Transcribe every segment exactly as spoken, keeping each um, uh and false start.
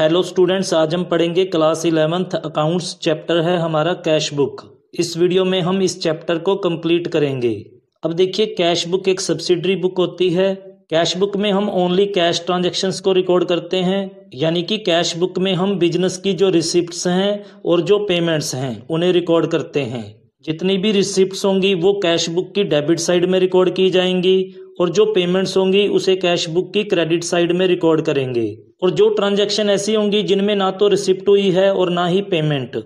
Hello students, आज हम पढ़ेंगे क्लास इलेवेंथ अकाउंट्स। चैप्टर है हमारा कैश बुक। इस वीडियो में हम इस चैप्टर को कंप्लीट करेंगे। अब देखिए, कैश बुक एक सब्सिडरी बुक होती है। कैश बुक में हम ओनली कैश ट्रांजैक्शंस को रिकॉर्ड करते हैं, यानी कि कैश बुक में हम बिजनेस की जो रिसिप्ट्स हैं और जो पेमेंट्स हैं उन्हें रिकॉर्ड करते हैं। जितनी भी रिसिप्ट्स होंगी वो कैश बुक की डेबिट साइड में रिकॉर्ड की जाएंगी और जो पेमेंट्स होंगी उसे कैश बुक की क्रेडिट साइड में रिकॉर्ड करेंगे। और जो ट्रांजैक्शन ऐसी होंगी जिनमें ना तो रिसिप्ट हुई है और ना ही पेमेंट,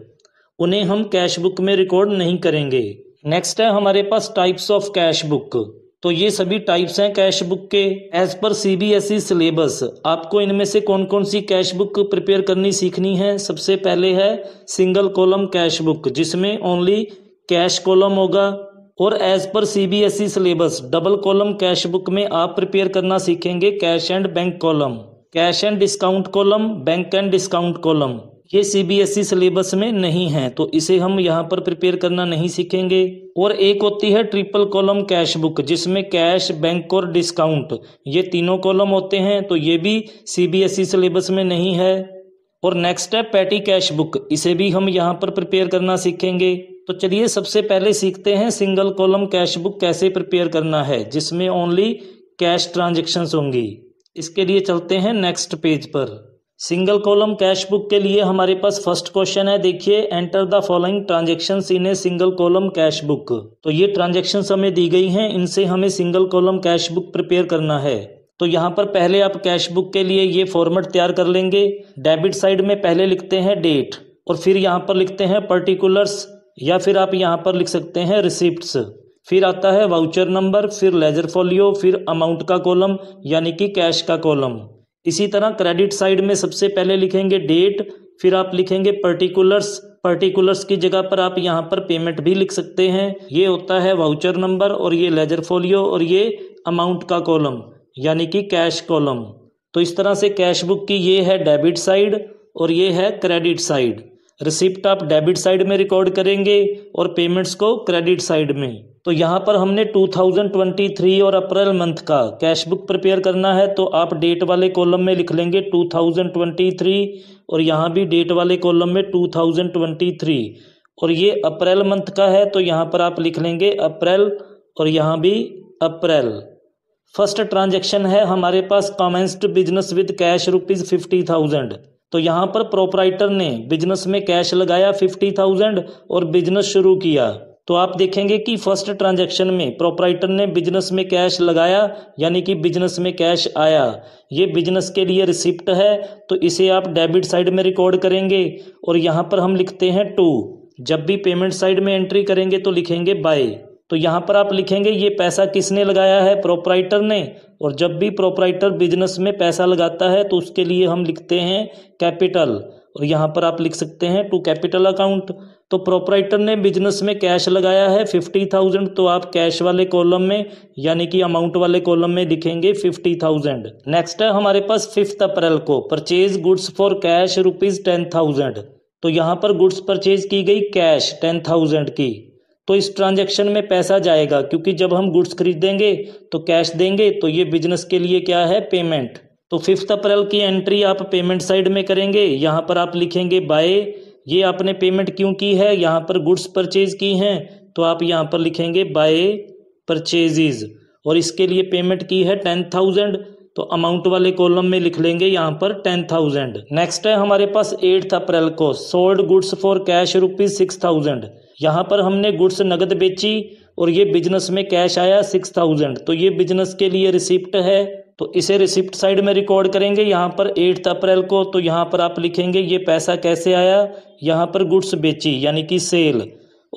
उन्हें हम कैश बुक में रिकॉर्ड नहीं करेंगे। नेक्स्ट है हमारे पास टाइप्स ऑफ कैश बुक। तो ये सभी टाइप्स हैं कैश बुक के। एज पर सीबीएसई सिलेबस आपको इनमें से कौन कौन सी कैश बुक प्रिपेयर करनी सीखनी है। सबसे पहले है सिंगल कॉलम कैश बुक, जिसमें ओनली कैश कॉलम होगा। और एज पर CBSE syllabus double column cash book में आप प्रिपेयर करना सीखेंगे cash and bank column, cash and discount column, bank and discount column. ये सीबीएसई सिलेबस में नहीं है, तो इसे हम यहाँ पर प्रिपेयर करना नहीं सीखेंगे। और एक होती है ट्रिपल कॉलम कैश बुक, जिसमें कैश, बैंक और डिस्काउंट ये तीनों कॉलम होते हैं, तो ये भी सीबीएसई सिलेबस में नहीं है। और नेक्स्ट है पैटी कैश बुक, इसे भी हम यहाँ पर प्रिपेयर करना सीखेंगे। तो चलिए सबसे पहले सीखते हैं सिंगल कॉलम कैश बुक कैसे प्रिपेयर करना है, जिसमें ओनली कैश ट्रांजेक्शन्स होंगी। इसके लिए चलते हैं नेक्स्ट पेज पर। सिंगल कॉलम कैश बुक के लिए हमारे पास फर्स्ट क्वेश्चन है, देखिए, enter the following transactions in a single column cash book. तो ये ट्रांजेक्शन्स हमें दी गई हैं, इनसे हमें single column cash book prepare करना है। तो यहाँ पर पहले आप कैश बुक के लिए ये फॉर्मेट तैयार कर लेंगे। डेबिट साइड में पहले लिखते हैं डेट, और फिर यहाँ पर लिखते हैं पर्टिकुलर्स, या फिर आप यहाँ पर लिख सकते हैं रिसिप्ट्स। फिर आता है वाउचर नंबर, फिर लेजर फोलियो, फिर अमाउंट का कॉलम यानी कि कैश का कॉलम। इसी तरह क्रेडिट साइड में सबसे पहले लिखेंगे डेट, फिर आप लिखेंगे पर्टिकुलर्स। पर्टिकुलर्स की जगह पर आप यहाँ पर पेमेंट भी लिख सकते हैं। ये होता है वाउचर नंबर, और ये लेजर फोलियो, और ये अमाउंट का कॉलम यानी कि कैश कॉलम। तो इस तरह से कैश बुक की ये है डेबिट साइड और ये है क्रेडिट साइड। रिसिप्ट आप डेबिट साइड में रिकॉर्ड करेंगे और पेमेंट्स को क्रेडिट साइड में। तो यहाँ पर हमने दो हज़ार तेईस और अप्रैल मंथ का कैश बुक प्रिपेयर करना है, तो आप डेट वाले कॉलम में लिख लेंगे दो हज़ार तेईस, और यहाँ भी डेट वाले कॉलम में दो हज़ार तेईस, और ये अप्रैल मंथ का है तो यहाँ पर आप लिख लेंगे अप्रैल, और यहाँ भी अप्रैल। फर्स्ट ट्रांजेक्शन है हमारे पास commenced business with cash rupees fifty thousand. तो यहाँ पर प्रोपराइटर ने बिजनेस में कैश लगाया फिफ्टी थाउजेंड और बिजनेस शुरू किया। तो आप देखेंगे कि फर्स्ट ट्रांजैक्शन में प्रोपराइटर ने बिजनेस में कैश लगाया यानी कि बिजनेस में कैश आया। ये बिजनेस के लिए रिसिप्ट है, तो इसे आप डेबिट साइड में रिकॉर्ड करेंगे और यहाँ पर हम लिखते हैं टू। जब भी पेमेंट साइड में एंट्री करेंगे तो लिखेंगे बाय। तो यहाँ पर आप लिखेंगे ये पैसा किसने लगाया है, प्रोपराइटर ने। और जब भी प्रोपराइटर बिजनेस में पैसा लगाता है तो उसके लिए हम लिखते हैं कैपिटल, और यहाँ पर आप लिख सकते हैं टू कैपिटल अकाउंट। तो प्रोपराइटर ने बिजनेस में कैश लगाया है फिफ्टी थाउजेंड, तो आप कैश वाले कॉलम में यानी कि अमाउंट वाले कॉलम में लिखेंगे फिफ्टी थाउजेंड। नेक्स्ट है हमारे पास फिफ्थ अप्रैल को purchase goods for cash rupees ten thousand. तो यहाँ पर गुड्स परचेज की गई कैश टेन थाउजेंड की। तो इस ट्रांजैक्शन में पैसा जाएगा, क्योंकि जब हम गुड्स खरीदेंगे तो कैश देंगे, तो ये बिजनेस के लिए क्या है, पेमेंट। तो फिफ्थ अप्रैल की एंट्री आप पेमेंट साइड में करेंगे, यहाँ पर आप लिखेंगे बाय। ये आपने पेमेंट क्यों की है, यहाँ पर गुड्स परचेज की हैं, तो आप यहाँ पर लिखेंगे बाय परचेजेज, और इसके लिए पेमेंट की है टेन थाउजेंड, तो अमाउंट वाले कॉलम में लिख लेंगे यहाँ पर टेन थाउजेंड। नेक्स्ट है हमारे पास एट्थ अप्रैल को sold goods for cash rupees six thousand. यहाँ पर हमने गुड्स नगद बेची और ये बिजनेस में कैश आया सिक्स थाउजेंड, तो ये बिजनेस के लिए रिसिप्ट है, तो इसे रिसिप्ट साइड में रिकॉर्ड करेंगे यहाँ पर एट्थ अप्रैल को। तो यहाँ पर आप लिखेंगे ये पैसा कैसे आया, यहाँ पर गुड्स बेची यानी कि सेल,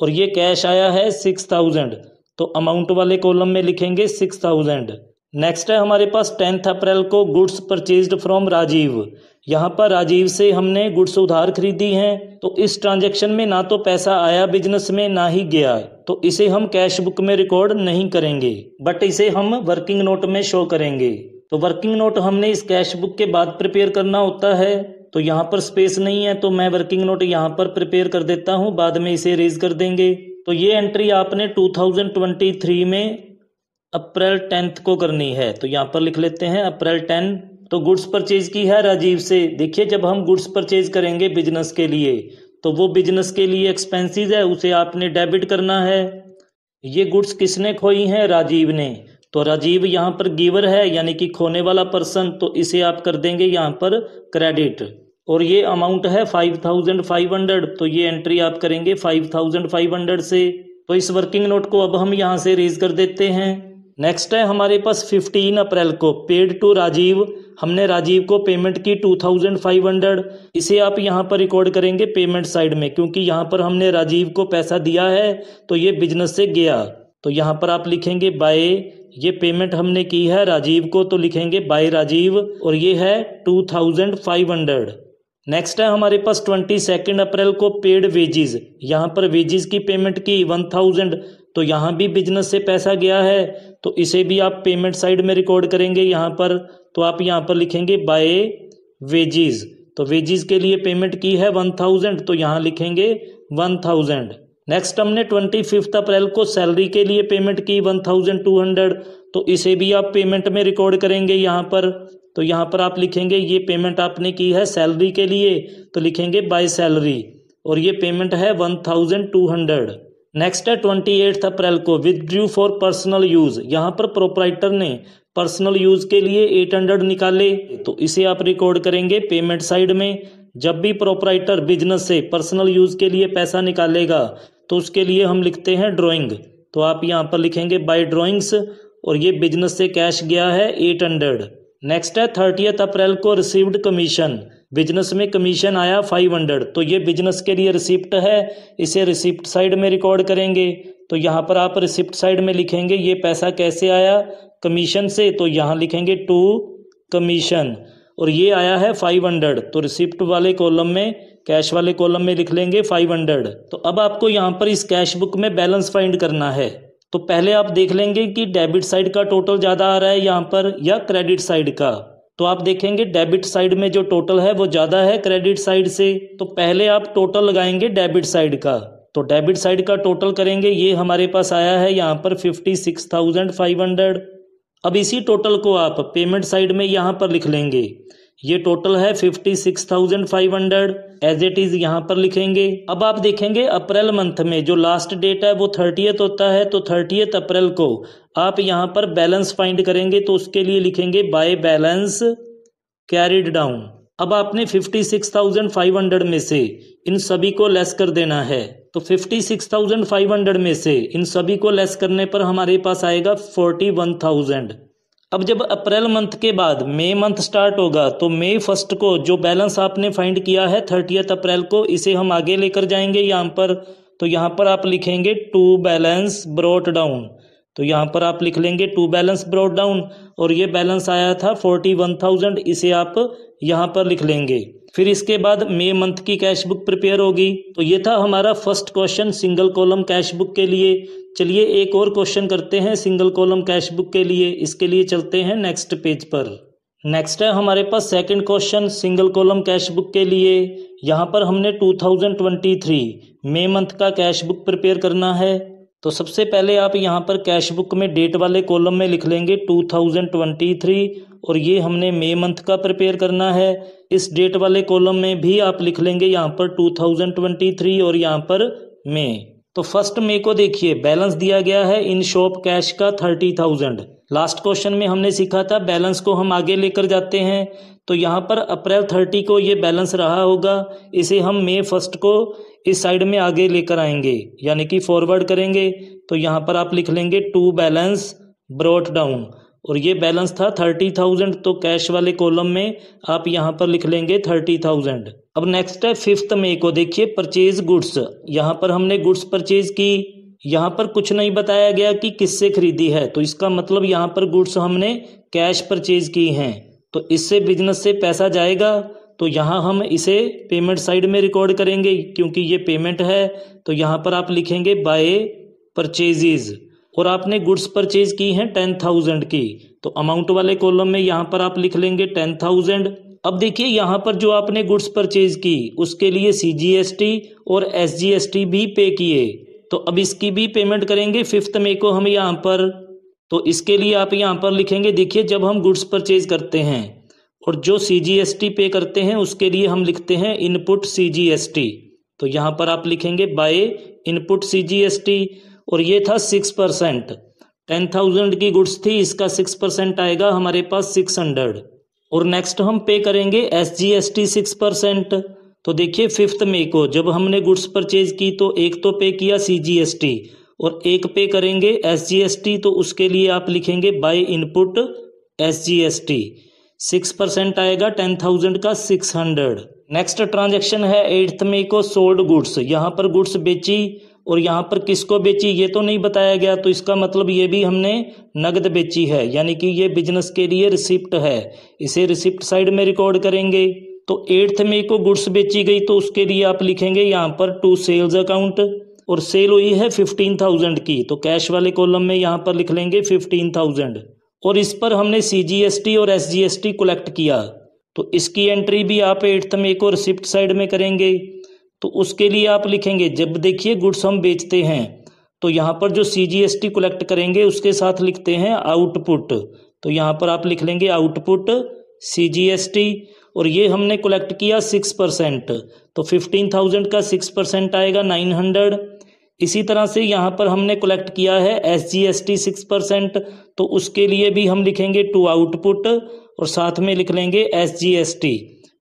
और ये कैश आया है सिक्स थाउजेंड, तो अमाउंट वाले कॉलम में लिखेंगे सिक्स थाउजेंड। नेक्स्ट है हमारे पास टेंथ अप्रैल को गुड्स परचेज्ड फ्रॉम राजीव। यहाँ पर राजीव से हमने गुड्स उधार खरीदी हैं, तो इस ट्रांजैक्शन में ना तो पैसा आया बिजनेस में ना ही गया, तो इसे हम कैश बुक में रिकॉर्ड नहीं करेंगे, बट इसे हम वर्किंग नोट में शो करेंगे। तो वर्किंग नोट हमने इस कैश बुक के बाद प्रिपेयर करना होता है, तो यहाँ पर स्पेस नहीं है तो मैं वर्किंग नोट यहाँ पर प्रिपेयर कर देता हूँ, बाद में इसे रेज कर देंगे। तो ये एंट्री आपने टू थाउजेंड ट्वेंटी थ्री में अप्रैल टेंथ को करनी है, तो यहाँ पर लिख लेते हैं अप्रैल टेन, तो गुड्स परचेज की है राजीव से। देखिए जब हम गुड्स परचेज करेंगे बिजनेस के लिए तो वो बिजनेस के लिए एक्सपेंसेस है, उसे आपने डेबिट करना है। ये गुड्स किसने खोई हैं? राजीव ने। तो राजीव यहाँ पर गिवर है यानी कि खोने वाला पर्सन, तो इसे आप कर देंगे यहाँ पर क्रेडिट। और ये अमाउंट है फाइव थाउजेंड फाइव हंड्रेड, तो ये एंट्री आप करेंगे फाइव थाउजेंड फाइव हंड्रेड से। तो इस वर्किंग नोट को अब हम यहाँ से रेज कर देते हैं। नेक्स्ट है हमारे पास पंद्रह अप्रैल को पेड टू राजीव। हमने राजीव को पेमेंट की टू थाउजेंड फाइव हंड्रेड, इसे आप यहाँ पर रिकॉर्ड करेंगे पेमेंट साइड में, क्योंकि यहाँ पर हमने राजीव को पैसा दिया है तो ये बिजनेस से गया। तो यहाँ पर आप लिखेंगे बाय, ये पेमेंट हमने की है राजीव को तो लिखेंगे बाय राजीव, और ये है two thousand five hundred. Next है हमारे पास ट्वेंटी सेकेंड अप्रैल को पेड वेजेस। यहाँ पर वेजेस की पेमेंट की वन थाउजेंड, तो यहाँ भी बिजनेस से पैसा गया है तो इसे भी आप पेमेंट साइड में रिकॉर्ड करेंगे यहाँ पर। तो आप यहाँ पर लिखेंगे बाय वेजेस, तो वेजेस के लिए पेमेंट की है वन थाउजेंड, तो यहाँ लिखेंगे वन थाउजेंड। नेक्स्ट हमने ट्वेंटी फिफ्थ अप्रैल को सैलरी के लिए पेमेंट की वन थाउजेंड टू हंड्रेड, तो इसे भी आप पेमेंट में रिकॉर्ड करेंगे यहाँ पर। तो यहाँ पर आप लिखेंगे ये पेमेंट आपने की है सैलरी के लिए, तो लिखेंगे बाय सैलरी, और ये पेमेंट है one thousand two hundred. Next है ट्वेंटी एट्थ अप्रैल को विदड्रू फॉर पर्सनल यूज़। यहाँ पर प्रोपराइटर ने पर्सनल यूज़ के लिए एट हंड्रेड निकाले, तो इसे आप रिकॉर्ड करेंगे पेमेंट साइड में। जब भी प्रोपराइटर बिजनेस से पर्सनल यूज़ के लिए पैसा निकालेगा तो उसके लिए हम लिखते हैं ड्राइंग, तो आप यहाँ पर लिखेंगे बाय ड्राइंग्स, और ये बिजनेस से कैश गया है एट हंड्रेड। नेक्स्ट है थर्टियथ अप्रैल को रिसीव्ड कमीशन। बिजनेस में कमीशन आया फाइव हंड्रेड, तो ये बिजनेस के लिए रिसिप्ट है, इसे रिसिप्ट साइड में रिकॉर्ड करेंगे। तो यहाँ पर आप रिसिप्ट साइड में लिखेंगे ये पैसा कैसे आया, कमीशन से, तो यहाँ लिखेंगे टू कमीशन, और ये आया है फाइव हंड्रेड, तो रिसिप्ट वाले कॉलम में, कैश वाले कॉलम में लिख लेंगे फाइव हंड्रेड। तो अब आपको यहाँ पर इस कैश बुक में बैलेंस फाइंड करना है। तो पहले आप देख लेंगे कि डेबिट साइड का टोटल ज़्यादा आ रहा है यहाँ पर या क्रेडिट साइड का। तो आप देखेंगे डेबिट साइड में जो टोटल है वो ज़्यादा है क्रेडिट साइड से, तो पहले आप टोटल लगाएंगे डेबिट साइड का। तो डेबिट साइड का टोटल करेंगे, ये हमारे पास आया है यहाँ पर fifty six thousand five hundred. अब इसी टोटल को आप पेमेंट साइड में यहाँ पर लिख लेंगे। ये टोटल है fifty six thousand five hundred, as it is यहाँ पर लिखेंगे। अब आप देखेंगे अप्रैल मंथ में जो लास्ट डेट है वो थर्टियथ होता है, तो थर्टियथ अप्रैल को आप यहाँ पर बैलेंस फाइंड करेंगे, तो उसके लिए लिखेंगे बाय बैलेंस कैरिड डाउन। अब आपने fifty six thousand five hundred में से इन सभी को लेस कर देना है। तो fifty six thousand five hundred में से इन सभी को लेस करने पर हमारे पास आएगा फोर्टी वन थाउजेंड। अब जब अप्रैल मंथ के बाद मई मंथ स्टार्ट होगा तो मई फर्स्ट को जो बैलेंस आपने फाइंड किया है थर्टियथ अप्रैल को, इसे हम आगे लेकर जाएंगे यहाँ पर। तो यहाँ पर आप लिखेंगे टू बैलेंस ब्रॉट डाउन, तो यहाँ पर आप लिख लेंगे टू बैलेंस ब्रॉट डाउन, और ये बैलेंस आया था फोर्टी वन थाउजेंड, इसे आप यहाँ पर लिख लेंगे। फिर इसके बाद मई मंथ की कैश बुक प्रिपेयर होगी। तो ये था हमारा first question single column cash book के लिए। चलिए एक और क्वेश्चन करते हैं सिंगल कॉलम कैश बुक के लिए। इसके लिए चलते हैं नेक्स्ट पेज पर। नेक्स्ट है हमारे पास second question single column cash book के लिए। यहाँ पर हमने टू थाउजेंड ट्वेंटी थ्री मई मंथ का कैश बुक प्रिपेयर करना है। तो सबसे पहले आप यहाँ पर कैश बुक में डेट वाले कॉलम में लिख लेंगे टू थाउजेंड ट्वेंटी थ्री, और ये हमने मई मंथ का प्रिपेयर करना है। इस डेट वाले कॉलम में भी आप लिख लेंगे यहाँ पर टू थाउजेंड ट्वेंटी थ्री और यहाँ पर मई। तो फर्स्ट मई को देखिए बैलेंस दिया गया है इन शॉप कैश का थर्टी थाउजेंड। लास्ट क्वेश्चन में हमने सीखा था बैलेंस को हम आगे लेकर जाते हैं। तो यहाँ पर अप्रैल थर्टी को ये बैलेंस रहा होगा, इसे हम मई फर्स्ट को इस साइड में आगे लेकर आएंगे यानी कि फॉरवर्ड करेंगे। तो यहाँ पर आप लिख लेंगे टू बैलेंस ब्रॉट डाउन, और ये बैलेंस था थर्टी थाउजेंड, तो कैश वाले कॉलम में आप यहाँ पर लिख लेंगे थर्टी थाउजेंड। अब नेक्स्ट है फिफ्थ मई को देखिए परचेज गुड्स। यहाँ पर हमने गुड्स परचेज की, यहाँ पर कुछ नहीं बताया गया कि किससे खरीदी है, तो इसका मतलब यहाँ पर गुड्स हमने कैश परचेज की हैं, तो इससे बिजनेस से पैसा जाएगा। तो यहाँ हम इसे पेमेंट साइड में रिकॉर्ड करेंगे क्योंकि ये पेमेंट है। तो यहाँ पर आप लिखेंगे बाय परचेजेज, और आपने गुड्स परचेज की हैं टेन थाउजेंड की, तो अमाउंट वाले कॉलम में यहाँ पर आप लिख लेंगे टेन थाउजेंड। अब देखिए यहाँ पर जो आपने गुड्स परचेज की उसके लिए सी जी एस टी और एस जी एस टी भी पे किए, तो अब इसकी भी पेमेंट करेंगे फिफ्थ मई को हम यहाँ पर। तो इसके लिए आप यहाँ पर लिखेंगे, देखिए जब हम गुड्स परचेज करते हैं और जो सी जी एस टी पे करते हैं उसके लिए हम लिखते हैं input C G S T. तो यहाँ पर आप लिखेंगे by input C G S T. और ये था सिक्स परसेंट, टेन थाउजेंड की गुड्स थी, इसका सिक्स परसेंट आएगा हमारे पास सिक्स हंड्रेड। और नेक्स्ट हम पे करेंगे S G S T six percent. तो देखिए फिफ्थ मई को जब हमने गुड्स परचेज की तो एक तो पे किया सी जी एस टी और एक पे करेंगे एस जी एस टी। तो उसके लिए आप लिखेंगे by input S G S T, six percent आएगा टेन थाउजेंड का सिक्स हंड्रेड। नेक्स्ट ट्रांजेक्शन है एट्थ मई को सोल्ड गुड्स। यहाँ पर गुड्स बेची और यहाँ पर किसको बेची ये तो नहीं बताया गया, तो इसका मतलब ये भी हमने नगद बेची है, यानी कि ये बिजनेस के लिए रिसिप्ट है, इसे रिसिप्ट साइड में रिकॉर्ड करेंगे। तो एट्थ मई को गुड्स बेची गई तो उसके लिए आप लिखेंगे यहाँ पर टू सेल्स अकाउंट। और सेल हुई है फिफ्टीन थाउजेंड की, तो कैश वाले कॉलम में यहाँ पर लिख लेंगे फिफ्टीन थाउजेंड। और इस पर हमने सी जी एस टी और S G S T collect किया, तो इसकी एंट्री भी आप एट्थ मई को रिसिप्ट साइड में करेंगे। तो उसके लिए आप लिखेंगे, जब देखिए गुड्स हम बेचते हैं तो यहाँ पर जो C G S T collect करेंगे उसके साथ लिखते हैं आउटपुट। तो यहाँ पर आप लिख लेंगे output C G S T. और ये हमने कलेक्ट किया सिक्स परसेंट, तो फिफ्टीन थाउजेंड का सिक्स परसेंट आएगा नाइन हंड्रेड। इसी तरह से यहाँ पर हमने कलेक्ट किया है S G S T six percent, तो उसके लिए भी हम लिखेंगे टू आउटपुट और साथ में लिख लेंगे S G S T,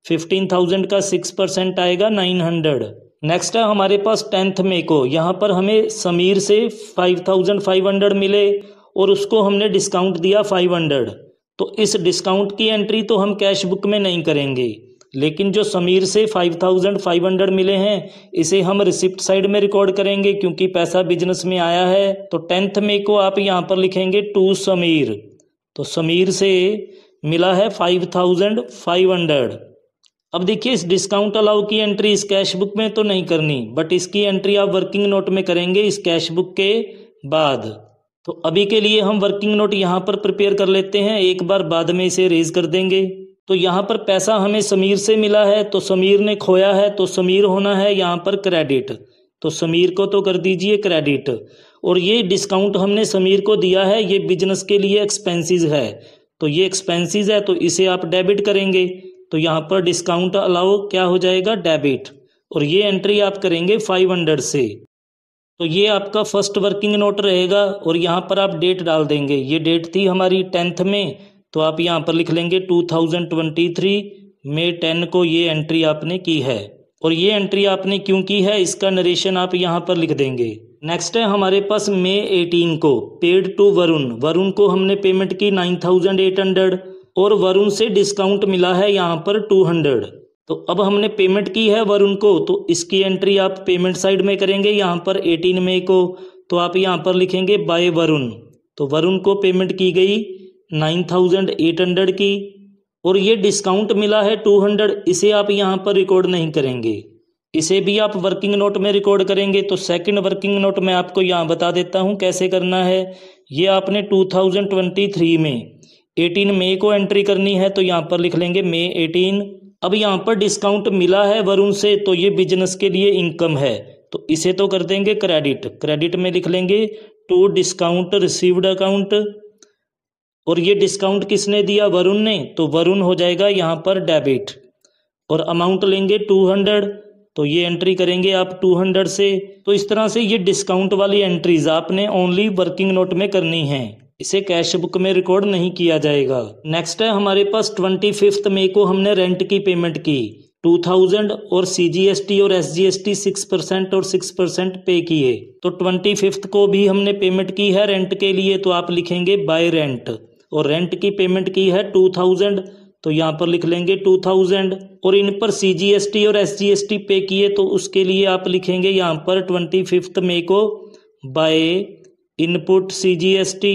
fifteen thousand का सिक्स परसेंट आएगा नाइन हंड्रेड। नेक्स्ट है हमारे पास टेंथ मई को, यहाँ पर हमें समीर से फाइव थाउजेंड फाइव हंड्रेड मिले और उसको हमने डिस्काउंट दिया फाइव हंड्रेड। तो इस डिस्काउंट की एंट्री तो हम कैश बुक में नहीं करेंगे, लेकिन जो समीर से फाइव थाउजेंड फाइव हंड्रेड मिले हैं इसे हम रिसिप्ट साइड में रिकॉर्ड करेंगे, क्योंकि पैसा बिजनेस में आया है। तो टेंथ मई को आप यहाँ पर लिखेंगे टू समीर, तो समीर से मिला है फाइव थाउजेंड फाइव हंड्रेड। अब देखिए इस डिस्काउंट अलाउ की एंट्री इस कैश बुक में तो नहीं करनी, बट इसकी एंट्री आप वर्किंग नोट में करेंगे इस कैश बुक के बाद। तो अभी के लिए हम वर्किंग नोट यहाँ पर प्रिपेयर कर लेते हैं, एक बार बाद में इसे रेज कर देंगे। तो यहाँ पर पैसा हमें समीर से मिला है, तो समीर ने खोया है, तो समीर होना है यहाँ पर क्रेडिट, तो समीर को तो कर दीजिए क्रेडिट। और ये डिस्काउंट हमने समीर को दिया है, ये बिजनेस के लिए एक्सपेंसिस है, तो ये एक्सपेंसिस है तो इसे आप डेबिट करेंगे। तो यहाँ पर डिस्काउंट अलाउ क्या हो जाएगा डेबिट, और ये एंट्री आप करेंगे फाइव हंड्रेड से। तो ये आपका फर्स्ट वर्किंग नोट रहेगा और यहाँ पर आप डेट डाल देंगे, ये डेट थी हमारी टेंथ में, तो आप यहाँ पर लिख लेंगे टू थाउजेंड ट्वेंटी थ्री मई टेन को ये एंट्री आपने की है। और ये एंट्री आपने क्यों की है इसका नरेशन आप यहाँ पर लिख देंगे। नेक्स्ट है हमारे पास मई एटीन को पेड टू वरुण, वरुण को हमने पेमेंट की नाइन थाउजेंड एट हंड्रेड और वरुण से डिस्काउंट मिला है यहाँ पर टू हंड्रेड। तो अब हमने पेमेंट की है वरुण को, तो इसकी एंट्री आप पेमेंट साइड में करेंगे यहाँ पर एटीन मई को। तो आप यहाँ पर लिखेंगे बाय वरुण, तो वरुण को पेमेंट की गई नाइन थाउजेंड एट हंड्रेड की और ये डिस्काउंट मिला है टू हंड्रेड, इसे आप यहाँ पर रिकॉर्ड नहीं करेंगे, इसे भी आप वर्किंग नोट में रिकॉर्ड करेंगे। तो सेकंड वर्किंग नोट मैं आपको यहाँ बता देता हूँ कैसे करना है। ये आपने टू थाउजेंड ट्वेंटी थ्री में एटीन मई को एंट्री करनी है, तो यहाँ पर लिख लेंगे मई एटीन। अब यहाँ पर डिस्काउंट मिला है वरुण से, तो ये बिजनेस के लिए इनकम है, तो इसे तो कर देंगे क्रेडिट, क्रेडिट में लिख लेंगे टू डिस्काउंट रिसीव्ड अकाउंट। और ये डिस्काउंट किसने दिया वरुण ने, तो वरुण हो जाएगा यहाँ पर डेबिट। और अमाउंट लेंगे टू हंड्रेड, तो ये एंट्री करेंगे आप टू हंड्रेड से। तो इस तरह से ये डिस्काउंट वाली एंट्रीज आपने ओनली वर्किंग नोट में करनी है, इसे कैश बुक में रिकॉर्ड नहीं किया जाएगा। नेक्स्ट है हमारे पास ट्वेंटी फिफ्थ मई को हमने रेंट की पेमेंट की टू थाउजेंड और सी जी एस टी और S G S T six percent और सिक्स परसेंट पे किए। तो ट्वेंटी फिफ्थ को भी हमने पेमेंट की है रेंट के लिए, तो आप लिखेंगे बाय रेंट। और रेंट की पेमेंट की है टू थाउजेंड, तो यहाँ पर लिख लेंगे टू थाउजेंड। और इन पर सी जी एस टी और S G S T pay किए, तो उसके लिए आप लिखेंगे यहाँ पर ट्वेंटी फिफ्थ मई को by input C G S T.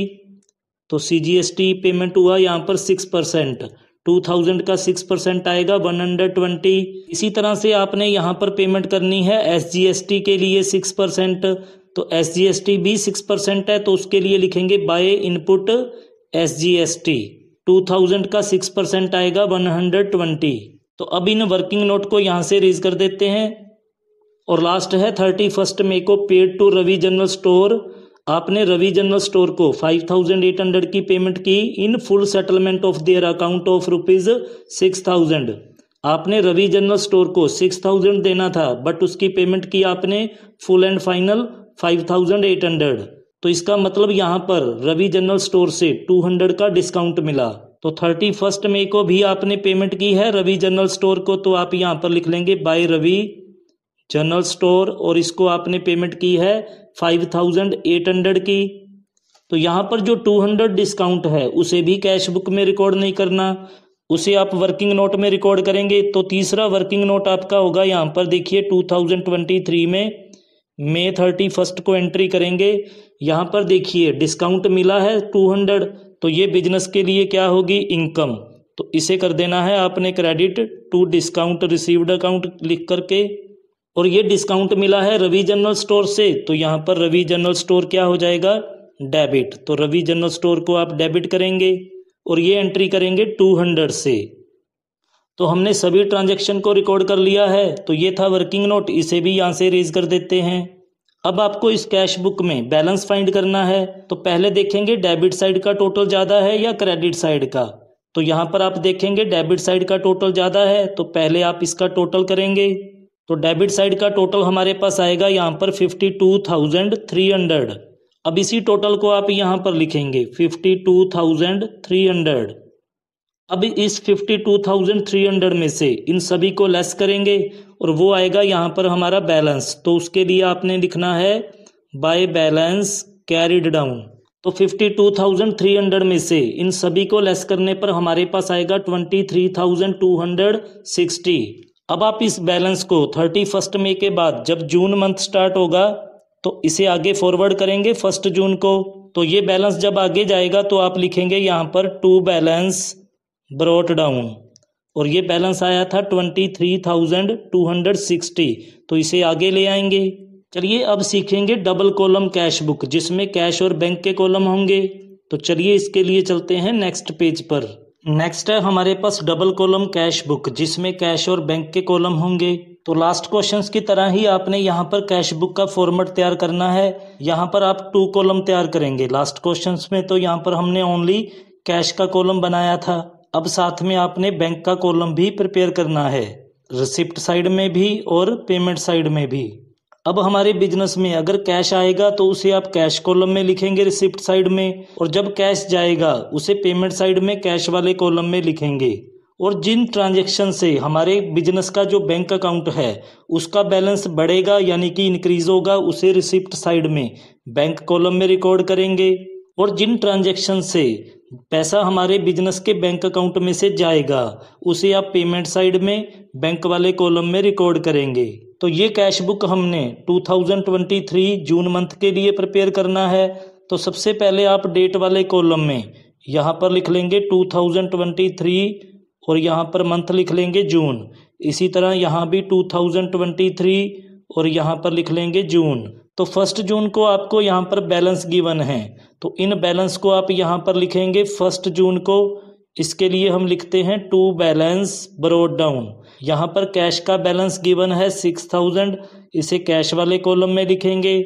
तो C G S T payment हुआ यहाँ पर सिक्स परसेंट, टू थाउजेंड का सिक्स परसेंट आएगा वन हंड्रेड ट्वेंटी। इसी तरह से आपने यहाँ पर पेमेंट करनी है एस जी एस टी के लिए सिक्स परसेंट, तो एस जी एस टी भी सिक्स परसेंट है, तो उसके लिए लिखेंगे by input S G S T, two thousand का सिक्स परसेंट आएगा वन हंड्रेड ट्वेंटी। तो अब इन वर्किंग नोट को यहाँ से रेज कर देते हैं। और लास्ट है थर्टी फर्स्ट मई को paid to Ravi general store. आपने रवि जनरल स्टोर को पाँच हज़ार आठ सौ की पेमेंट की in full settlement of their account of rupees six thousand. आपने रवि जनरल स्टोर को सिक्स थाउजेंड देना था बट उसकी पेमेंट की आपने फुल एंड फाइनल पाँच हज़ार आठ सौ। तो इसका मतलब यहाँ पर रवि जनरल स्टोर से दो सौ का डिस्काउंट मिला। तो थर्टी फर्स्ट मई को भी आपने पेमेंट की है रवि जनरल स्टोर को, तो आप यहाँ पर लिख लेंगे बाय रवि जनरल स्टोर और इसको आपने पेमेंट की है पाँच हज़ार आठ सौ की। तो यहाँ पर जो दो सौ डिस्काउंट है उसे भी कैश बुक में रिकॉर्ड नहीं करना, उसे आप वर्किंग नोट में रिकॉर्ड करेंगे। तो तीसरा वर्किंग नोट आपका होगा यहाँ पर देखिए दो हज़ार तेईस में मई थर्टी फर्स्ट को एंट्री करेंगे। यहाँ पर देखिए डिस्काउंट मिला है दो सौ, तो ये बिजनेस के लिए क्या होगी इनकम, तो इसे कर देना है आपने credit to discount received account लिख करके। और ये डिस्काउंट मिला है रवि जनरल स्टोर से, तो यहाँ पर रवि जनरल स्टोर क्या हो जाएगा डेबिट। तो रवि जनरल स्टोर को आप डेबिट करेंगे और ये एंट्री करेंगे दो सौ से। तो हमने सभी ट्रांजैक्शन को रिकॉर्ड कर लिया है। तो ये था वर्किंग नोट, इसे भी यहाँ से रेज कर देते हैं। अब आपको इस कैश बुक में बैलेंस फाइंड करना है। तो पहले देखेंगे डेबिट साइड का टोटल ज़्यादा है या क्रेडिट साइड का। तो यहाँ पर आप देखेंगे डेबिट साइड का टोटल ज़्यादा है, तो पहले आप इसका टोटल करेंगे। तो डेबिट साइड का टोटल हमारे पास आएगा यहाँ पर बावन हज़ार तीन सौ। अब इसी टोटल को आप यहाँ पर लिखेंगे बावन हज़ार तीन सौ। अब इस बावन हज़ार तीन सौ में से इन सभी को लेस करेंगे और वो आएगा यहाँ पर हमारा बैलेंस। तो उसके लिए आपने लिखना है बाय बैलेंस कैरिड डाउन। तो बावन हज़ार तीन सौ में से इन सभी को लेस करने पर हमारे पास आएगा तेईस हज़ार दो सौ साठ। अब आप इस बैलेंस को थर्टी फर्स्ट मई के बाद जब जून मंथ स्टार्ट होगा तो इसे आगे फॉरवर्ड करेंगे फर्स्ट जून को। तो ये बैलेंस जब आगे जाएगा तो आप लिखेंगे यहाँ पर टू बैलेंस ब्रॉट डाउन और ये बैलेंस आया था तेईस हज़ार दो सौ साठ, तो इसे आगे ले आएंगे। चलिए अब सीखेंगे डबल कॉलम कैश बुक जिसमें कैश और बैंक के कॉलम होंगे। तो चलिए इसके लिए चलते हैं नेक्स्ट पेज पर। नेक्स्ट है हमारे पास डबल कॉलम कैश बुक जिसमें कैश और बैंक के कॉलम होंगे। तो लास्ट क्वेश्चंस की तरह ही आपने यहाँ पर कैश बुक का फॉर्मेट तैयार करना है। यहाँ पर आप टू कॉलम तैयार करेंगे। लास्ट क्वेश्चंस में तो यहाँ पर हमने ओनली कैश का कॉलम बनाया था, अब साथ में आपने बैंक का कॉलम भी प्रिपेयर करना है, रिसिप्ट साइड में भी और पेमेंट साइड में भी। अब हमारे बिजनेस में अगर कैश आएगा तो उसे आप कैश कॉलम में लिखेंगे रिसिप्ट साइड में, और जब कैश जाएगा उसे पेमेंट साइड में कैश वाले कॉलम में लिखेंगे। और जिन ट्रांजैक्शन से हमारे बिजनेस का जो बैंक अकाउंट है उसका बैलेंस बढ़ेगा यानी कि इंक्रीज होगा उसे रिसिप्ट साइड में बैंक कॉलम में रिकॉर्ड करेंगे। और जिन ट्रांजैक्शन से पैसा हमारे बिजनेस के बैंक अकाउंट में से जाएगा उसे आप पेमेंट साइड में बैंक वाले कॉलम में रिकॉर्ड करेंगे। तो ये कैश बुक हमने दो हज़ार तेईस जून मंथ के लिए प्रिपेयर करना है। तो सबसे पहले आप डेट वाले कॉलम में यहाँ पर लिख लेंगे दो हज़ार तेईस और यहाँ पर मंथ लिख लेंगे जून। इसी तरह यहाँ भी दो हज़ार तेईस और यहाँ पर लिख लेंगे जून। तो फर्स्ट जून को आपको यहाँ पर बैलेंस गिवन है, तो इन बैलेंस को आप यहाँ पर लिखेंगे फर्स्ट जून को। इसके लिए हम लिखते हैं टू बैलेंस ब्रॉट डाउन। यहाँ पर कैश का बैलेंस गिवन है सिक्स थाउजेंड, इसे कैश वाले कॉलम में लिखेंगे।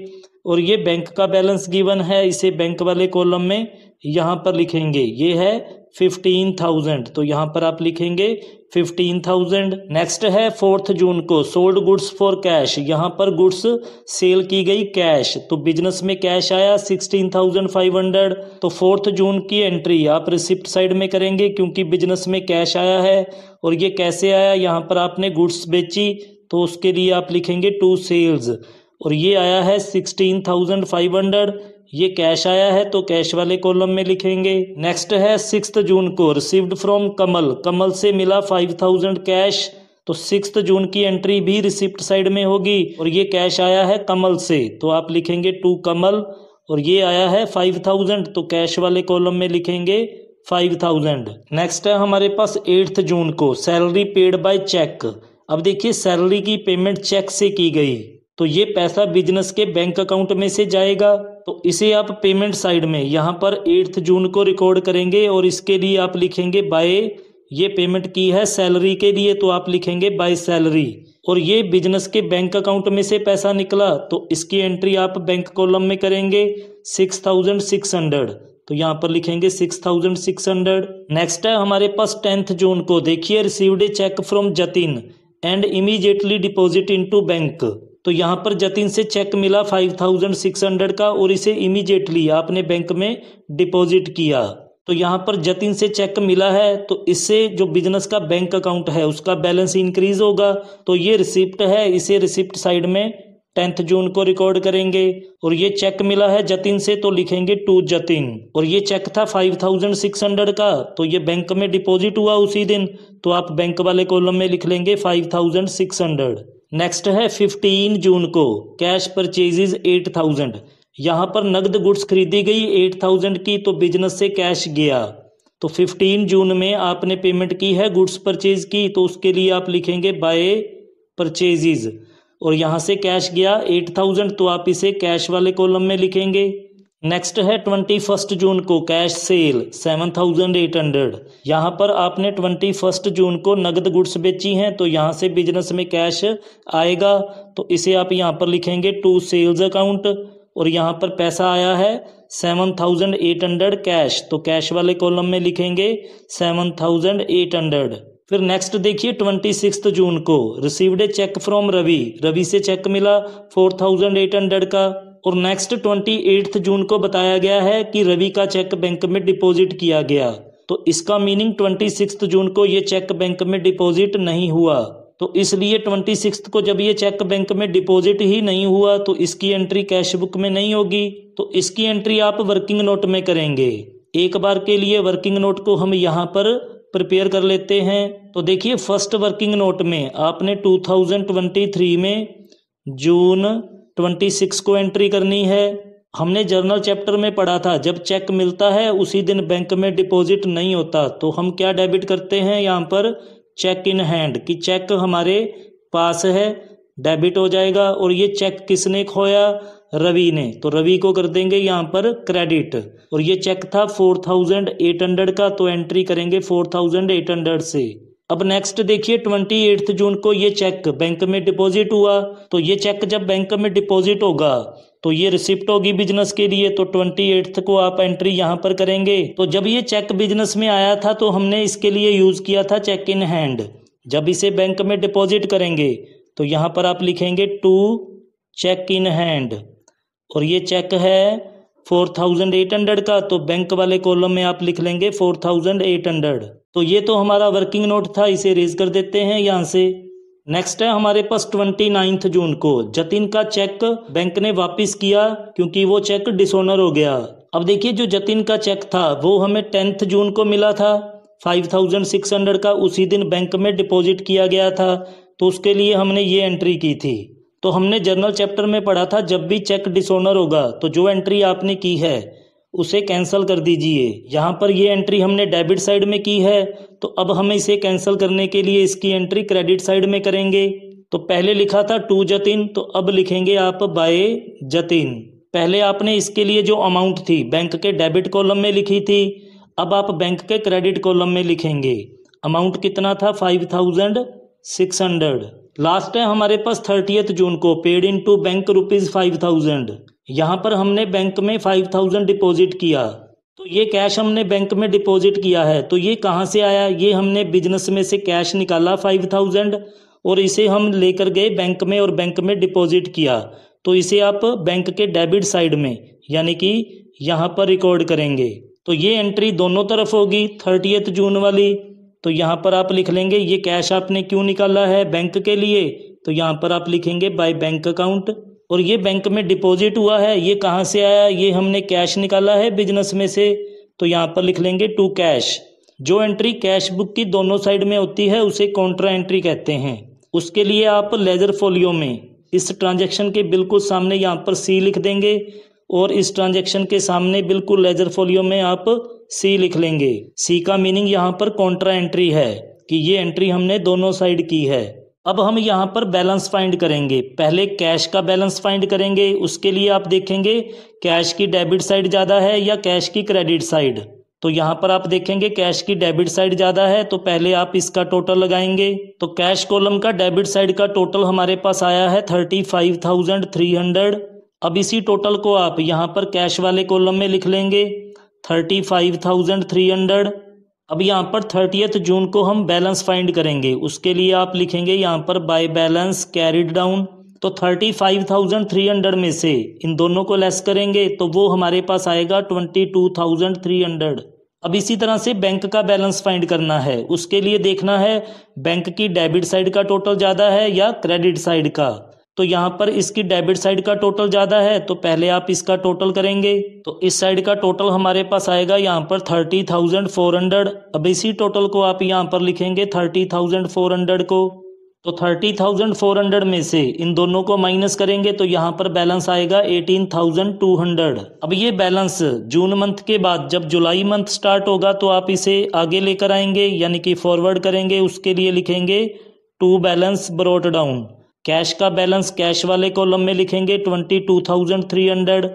और ये बैंक का बैलेंस गिवन है, इसे बैंक वाले कॉलम में यहाँ पर लिखेंगे, ये है फिफ्टीन थाउजेंड, तो यहाँ पर आप लिखेंगे फिफ्टीन थाउजेंड। नेक्स्ट है फोर्थ जून को सोल्ड गुड्स फॉर कैश। यहाँ पर गुड्स सेल की गई कैश, तो बिजनेस में कैश आया सिक्सटीन थाउजेंड फाइव हंड्रेड। तो फोर्थ जून की एंट्री आप रिसिप्ट साइड में करेंगे क्योंकि बिजनेस में कैश आया है। और ये कैसे आया, यहाँ पर आपने गुड्स बेची, तो उसके लिए आप लिखेंगे टू सेल्स। और ये आया है सिक्सटीन थाउजेंड फाइव हंड्रेड, ये कैश आया है तो कैश वाले कॉलम में लिखेंगे। नेक्स्ट है सिक्स्थ जून को रिसीव्ड फ्रॉम कमल। कमल से मिला फाइव थाउजेंड कैश, तो सिक्स्थ जून की एंट्री भी रिसिप्ट साइड में होगी। और ये कैश आया है कमल से, तो आप लिखेंगे टू कमल। और ये आया है फाइव थाउजेंड, तो कैश वाले कॉलम में लिखेंगे फाइव थाउजेंड। नेक्स्ट है हमारे पास एट्थ जून को सैलरी पेड बाय चेक। अब देखिए सैलरी की पेमेंट चेक से की गई, तो ये पैसा बिजनेस के बैंक अकाउंट में से जाएगा, तो इसे आप पेमेंट साइड में यहाँ पर एट्थ जून को रिकॉर्ड करेंगे। और इसके लिए आप लिखेंगे बाय, ये पेमेंट की है सैलरी के लिए तो आप लिखेंगे बाय सैलरी। और ये बिजनेस के बैंक अकाउंट में से पैसा निकला तो इसकी एंट्री आप बैंक कॉलम में करेंगे सिक्स थाउजेंड सिक्स हंड्रेड, तो यहाँ पर लिखेंगे six thousand six hundred. Next है हमारे पास टेंथ जून को, देखिए received a cheque from Jatin and immediately deposit into bank. तो यहाँ पर जतिन से चेक मिला फाइव थाउजेंड सिक्स हंड्रेड का और इसे इमीडिएटली आपने बैंक में डिपॉजिट किया, तो यहाँ पर जतिन से चेक मिला है तो इससे जो बिजनेस का बैंक अकाउंट है उसका बैलेंस इंक्रीज होगा। तो ये रिसिप्ट है, इसे रिसिप्ट साइड में टेंथ जून को रिकॉर्ड करेंगे। और ये चेक मिला है जतिन से तो लिखेंगे टू जतिन, और ये चेक था फाइव थाउजेंड सिक्स हंड्रेड का तो ये बैंक में डिपॉजिट हुआ उसी दिन, तो आप बैंक वाले कॉलम में लिख लेंगे five thousand six hundred. Next है फिफ्टीन जून को कैश परचेजेज एट थाउजेंड, यहाँ पर नकद गुड्स खरीदी गई एट थाउजेंड की तो बिजनेस से कैश गया। तो फिफ्टीन जून में आपने पेमेंट की है गुड्स परचेज की तो उसके लिए आप लिखेंगे बाय परचेजेज, और यहाँ से कैश गया एट थाउजेंड तो आप इसे कैश वाले कॉलम में लिखेंगे। नेक्स्ट है ट्वेंटी फर्स्ट जून को cash sale seven thousand eight hundred, यहाँ पर आपने ट्वेंटी फर्स्ट जून को नगद गुड्स बेची हैं तो यहाँ से बिजनेस में कैश आएगा, तो इसे आप यहाँ पर लिखेंगे टू सेल्स अकाउंट, और यहाँ पर पैसा आया है seven thousand eight hundred cash, तो कैश वाले कॉलम में लिखेंगे सेवन थाउजेंड एट हंड्रेड। फिर नेक्स्ट देखिए ट्वेंटी सिक्स जून को received a cheque from Ravi, Ravi से चेक मिला फोर थाउजेंड एट हंड्रेड का। और नेक्स्ट ट्वेंटी एट्थ जून को बताया गया है कि रवि का चेक बैंक में डिपॉजिट किया गया, तो इसका मीनिंग ट्वेंटी सिक्स जून को ये चेक बैंक में डिपॉजिट नहीं हुआ, तो इसलिए ट्वेंटी सिक्स को जब ये चेक बैंक में डिपॉजिट ही नहीं हुआ तो इसकी एंट्री कैश बुक में नहीं होगी, तो इसकी एंट्री आप वर्किंग नोट में करेंगे। एक बार के लिए वर्किंग नोट को हम यहाँ पर प्रिपेयर कर लेते हैं। तो देखिए फर्स्ट वर्किंग नोट में आपने टू थाउजेंड ट्वेंटी थ्री में जून ट्वेंटी सिक्स को एंट्री करनी है। हमने जर्नल चैप्टर में पढ़ा था जब चेक मिलता है उसी दिन बैंक में डिपॉजिट नहीं होता, तो हम क्या डेबिट करते हैं यहाँ पर चेक इन हैंड, कि चेक हमारे पास है डेबिट हो जाएगा। और ये चेक किसने खोया, रवि ने, तो रवि को कर देंगे यहाँ पर क्रेडिट। और ये चेक था फोर थाउजेंड एट हंड्रेड का तो एंट्री करेंगे फोर थाउजेंड एट हंड्रेड से। अब नेक्स्ट देखिए ट्वेंटी एट जून को ये चेक बैंक में डिपॉजिट हुआ, तो ये चेक जब बैंक में डिपॉजिट होगा तो ये रिसिप्ट होगी बिजनेस के लिए, तो ट्वेंटी एट को आप एंट्री यहाँ पर करेंगे। तो जब ये चेक बिजनेस में आया था तो हमने इसके लिए यूज किया था चेक इन हैंड, जब इसे बैंक में डिपॉजिट करेंगे तो यहाँ पर आप लिखेंगे टू चेक इन हैंड, और ये चेक है फोर थाउजेंड एट हंड्रेड का तो बैंक वाले कॉलम में आप लिख लेंगे फोर थाउजेंड एट हंड्रेड। तो ये तो हमारा वर्किंग नोट था, इसे रेज कर देते हैं यहाँ से। नेक्स्ट है हमारे पास ट्वेंटी नाइन्थ जून को जतिन का चेक बैंक ने वापस किया क्योंकि वो चेक डिसऑनर हो गया। अब देखिए जो जतिन का चेक था वो हमें टेंथ जून को मिला था फाइव थाउजेंड सिक्स हंड्रेड का, उसी दिन बैंक में डिपॉजिट किया गया था तो उसके लिए हमने ये एंट्री की थी। तो हमने जर्नल चैप्टर में पढ़ा था जब भी चेक डिसऑनर होगा तो जो एंट्री आपने की है उसे कैंसिल कर दीजिए। यहाँ पर ये एंट्री हमने डेबिट साइड में की है, तो अब हम इसे कैंसिल करने के लिए इसकी एंट्री क्रेडिट साइड में करेंगे। तो पहले लिखा था टू जतिन तो अब लिखेंगे आप बाय जतिन। पहले आपने इसके लिए जो अमाउंट थी बैंक के डेबिट कॉलम में लिखी थी, अब आप बैंक के क्रेडिट कॉलम में लिखेंगे। अमाउंट कितना था five thousand six hundred. Last है हमारे पास थर्टियथ जून को paid in to bank rupees five thousand. यहाँ पर हमने बैंक में फाइव थाउजेंड डिपॉजिट किया, तो ये कैश हमने बैंक में डिपॉजिट किया है। तो ये कहाँ से आया, ये हमने बिजनेस में से कैश निकाला फाइव थाउजेंड और इसे हम लेकर गए बैंक में और बैंक में डिपॉजिट किया, तो इसे आप बैंक के डेबिट साइड में यानी कि यहाँ पर रिकॉर्ड करेंगे। तो ये एंट्री दोनों तरफ होगी थर्टियथ जून वाली, तो यहाँ पर आप लिख लेंगे ये कैश आपने क्यों निकाला है बैंक के लिए, तो यहाँ पर आप लिखेंगे बाय बैंक अकाउंट। और ये बैंक में डिपॉजिट हुआ है, ये कहाँ से आया, ये हमने कैश निकाला है बिजनेस में से, तो यहाँ पर लिख लेंगे टू कैश। जो एंट्री कैश बुक की दोनों साइड में होती है उसे कॉन्ट्रा एंट्री कहते हैं। उसके लिए आप लेजर फोलियो में इस ट्रांजेक्शन के बिल्कुल सामने यहाँ पर सी लिख देंगे, और इस ट्रांजेक्शन के सामने बिल्कुल लेजर फोलियो में आप सी लिख लेंगे। सी का मीनिंग यहाँ पर कॉन्ट्रा एंट्री है कि ये एंट्री हमने दोनों साइड की है। अब हम यहाँ पर बैलेंस फाइंड करेंगे, पहले कैश का बैलेंस फाइंड करेंगे। उसके लिए आप देखेंगे कैश की डेबिट साइड ज़्यादा है या कैश की क्रेडिट साइड, तो यहाँ पर आप देखेंगे कैश की डेबिट साइड ज़्यादा है, तो पहले आप इसका टोटल लगाएंगे। तो कैश कॉलम का डेबिट साइड का टोटल हमारे पास आया है thirty five thousand three hundred. अब इसी टोटल को आप यहाँ पर कैश वाले कॉलम में लिख लेंगे thirty five thousand three hundred. अब यहाँ पर थर्टियथ जून को हम बैलेंस फाइंड करेंगे, उसके लिए आप लिखेंगे यहाँ पर बाय बैलेंस कैरिड डाउन। तो thirty five thousand three hundred में से इन दोनों को लेस करेंगे तो वो हमारे पास आएगा twenty two thousand three hundred. अब इसी तरह से बैंक का बैलेंस फाइंड करना है, उसके लिए देखना है बैंक की डेबिट साइड का टोटल ज़्यादा है या क्रेडिट साइड का। तो यहाँ पर इसकी डेबिट साइड का टोटल ज़्यादा है, तो पहले आप इसका टोटल करेंगे। तो इस साइड का टोटल हमारे पास आएगा यहाँ पर थर्टी थाउजेंड फोर हंड्रेड। अब इसी टोटल को आप यहाँ पर लिखेंगे थर्टी थाउजेंड फोर हंड्रेड को। तो थर्टी थाउजेंड फोर हंड्रेड में से इन दोनों को माइनस करेंगे तो यहाँ पर बैलेंस आएगा एटीन थाउजेंड टू हंड्रेड। अब ये बैलेंस जून मंथ के बाद जब जुलाई मंथ स्टार्ट होगा तो आप इसे आगे लेकर आएंगे, यानी कि फॉरवर्ड करेंगे। उसके लिए लिखेंगे to balance brought down. Cash का बैलेंस कैश वाले कॉलम में लिखेंगे twenty two thousand three hundred.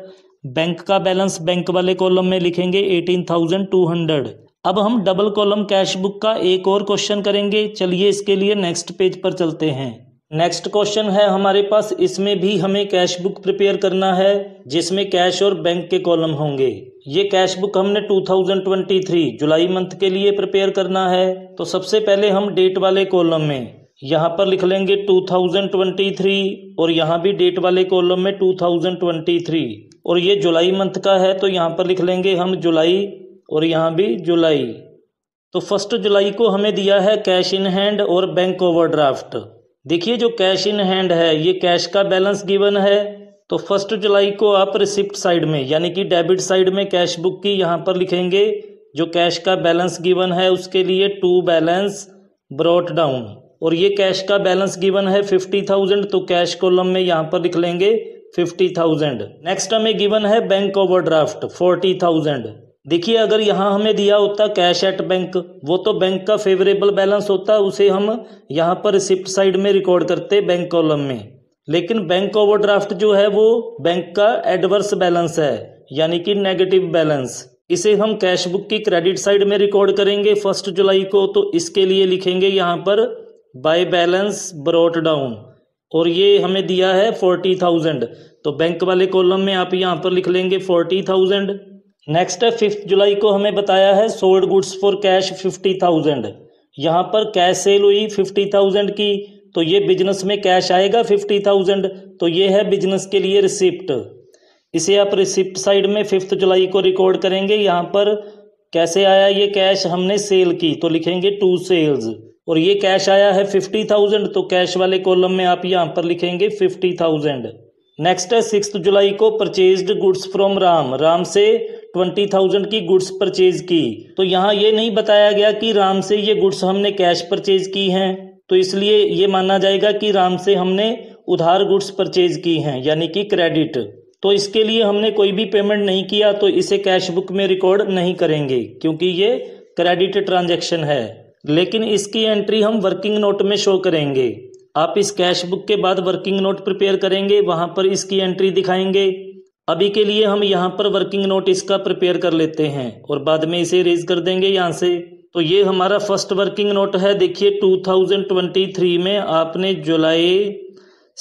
Bank का बैलेंस बैंक वाले कॉलम में लिखेंगे एटीन थाउजेंड टू हंड्रेड। अब हम डबल कॉलम कैश बुक का एक और क्वेश्चन करेंगे। चलिए इसके लिए नेक्स्ट पेज पर चलते हैं। नेक्स्ट क्वेश्चन है हमारे पास, इसमें भी हमें कैश बुक प्रिपेयर करना है जिसमें कैश और बैंक के कॉलम होंगे। ये कैश बुक हमने two thousand twenty three July month के लिए प्रिपेयर करना है। तो सबसे पहले हम डेट वाले कॉलम में यहाँ पर लिख लेंगे टू थाउजेंड ट्वेंटी थ्री और यहाँ भी डेट वाले कॉलम में टू थाउजेंड ट्वेंटी थ्री, और ये जुलाई मंथ का है तो यहाँ पर लिख लेंगे हम जुलाई और यहाँ भी जुलाई। तो फर्स्ट जुलाई को हमें दिया है कैश इन हैंड और बैंक ओवरड्राफ्ट। देखिए जो कैश इन हैंड है ये कैश का बैलेंस गिवन है, तो फर्स्ट जुलाई को आप रिसिप्ट साइड में यानी कि डेबिट साइड में कैश बुक की यहाँ पर लिखेंगे जो कैश का बैलेंस गिवन है, उसके लिए टू बैलेंस ब्रॉट डाउन। और ये कैश का बैलेंस गिवन है फिफ्टी थाउजेंड, तो कैश कॉलम में यहाँ पर लिख लेंगे फिफ्टी थाउजेंड। नेक्स्ट हमें गिवन है बैंक ओवरड्राफ्ट फोर्टी थाउजेंड। देखिए अगर यहाँ हमें दिया होता कैश एट बैंक, वो तो बैंक का फेवरेबल बैलेंस होता, उसे हम यहाँ पर रिसिप्ट साइड में रिकॉर्ड करते बैंक कॉलम में। लेकिन बैंक ओवरड्राफ्ट जो है वो बैंक का एडवर्स बैलेंस है, यानी कि नेगेटिव बैलेंस। इसे हम कैश बुक की क्रेडिट साइड में रिकॉर्ड करेंगे फर्स्ट जुलाई को, तो इसके लिए लिखेंगे यहाँ पर बाय बैलेंस ब्रॉट डाउन, और ये हमें दिया है फोर्टी थाउजेंड। तो बैंक वाले कॉलम में आप यहाँ पर लिख लेंगे फोर्टी थाउजेंड। नेक्स्ट है फिफ्थ जुलाई को हमें बताया है sold goods for cash fifty thousand. यहाँ पर कैश सेल हुई फिफ्टी थाउजेंड की, तो ये बिजनेस में कैश आएगा फिफ्टी थाउजेंड। तो ये है बिजनेस के लिए रिसिप्ट, इसे आप रिसिप्ट साइड में फिफ्थ जुलाई को रिकॉर्ड करेंगे। यहाँ पर कैसे आया ये कैश, हमने सेल की तो लिखेंगे टू सेल्स, और ये कैश आया है फिफ्टी थाउजेंड, तो कैश वाले कॉलम में आप यहाँ पर लिखेंगे फिफ्टी थाउजेंड। नेक्स्ट है सिक्स्थ जुलाई को purchased goods from Ram, Ram से ट्वेंटी थाउजेंड की गुड्स परचेज की। तो यहाँ ये नहीं बताया गया कि राम से ये गुड्स हमने कैश परचेज की हैं, तो इसलिए ये माना जाएगा कि राम से हमने उधार गुड्स परचेज की हैं, यानी कि क्रेडिट। तो इसके लिए हमने कोई भी पेमेंट नहीं किया, तो इसे कैश बुक में रिकॉर्ड नहीं करेंगे क्योंकि ये क्रेडिट ट्रांजेक्शन है, लेकिन इसकी एंट्री हम वर्किंग नोट में शो करेंगे। आप इस कैश बुक के बाद वर्किंग नोट प्रिपेयर करेंगे, वहां पर इसकी एंट्री दिखाएंगे। अभी के लिए हम यहां पर वर्किंग नोट इसका प्रिपेयर कर लेते हैं और बाद में इसे रेज कर देंगे यहां से। तो ये हमारा फर्स्ट वर्किंग नोट है। देखिए टू थाउजेंड ट्वेंटी थ्री में आपने जुलाई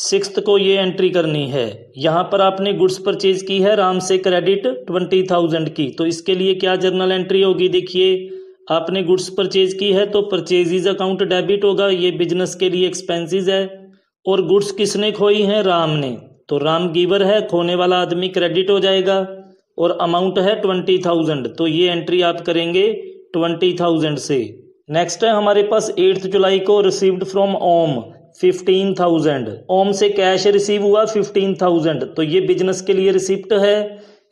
सिक्स्थ को ये एंट्री करनी है। यहाँ पर आपने गुड्स परचेज की है राम से क्रेडिट ट्वेंटी थाउजेंड की, तो इसके लिए क्या जर्नल एंट्री होगी। देखिए आपने गुड्स परचेज की है तो परचेजेज अकाउंट डेबिट होगा, ये बिजनेस के लिए एक्सपेंसेस है। और गुड्स किसने खोई हैं, राम ने, तो राम गिवर है, खोने वाला आदमी क्रेडिट हो जाएगा। और अमाउंट है ट्वेंटी थाउजेंड, तो ये एंट्री आप करेंगे ट्वेंटी थाउजेंड से। नेक्स्ट है हमारे पास एट्थ जुलाई को received from Om fifteen thousand. Om से कैश रिसीव हुआ फिफ्टीन थाउजेंड, तो ये बिजनेस के लिए रिसिप्ट है,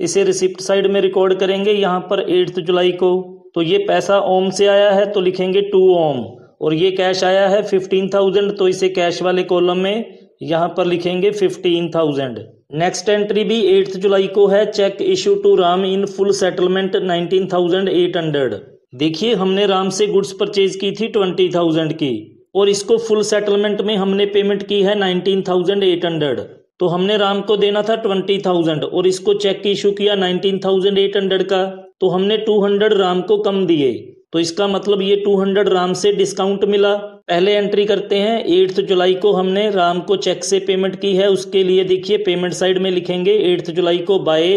इसे रिसिप्ट साइड में रिकॉर्ड करेंगे यहाँ पर एट्थ जुलाई को। तो ये पैसा ओम से आया है तो लिखेंगे टू ओम, और ये कैश आया है फिफ्टीन थाउजेंड, तो इसे कैश वाले कॉलम में यहाँ पर लिखेंगे फिफ्टीन थाउजेंड। नेक्स्ट एंट्री भी एट्थ जुलाई को है, cheque issue to Ram in full settlement nineteen thousand eight hundred. देखिए हमने राम से गुड्स परचेज की थी ट्वेंटी थाउजेंड की, और इसको फुल सेटलमेंट में हमने पेमेंट की है नाइनटीन थाउजेंड एट हंड्रेड। तो हमने राम को देना था ट्वेंटी थाउजेंड और इसको चेक इशू किया नाइनटीन थाउजेंड एट हंड्रेड का, तो हमने दो सौ राम को कम दिए, तो इसका मतलब ये दो सौ राम से डिस्काउंट मिला। पहले एंट्री करते हैं, एट्थ जुलाई को हमने राम को चेक से पेमेंट की है, उसके लिए देखिए पेमेंट साइड में लिखेंगे एट्थ जुलाई को बाय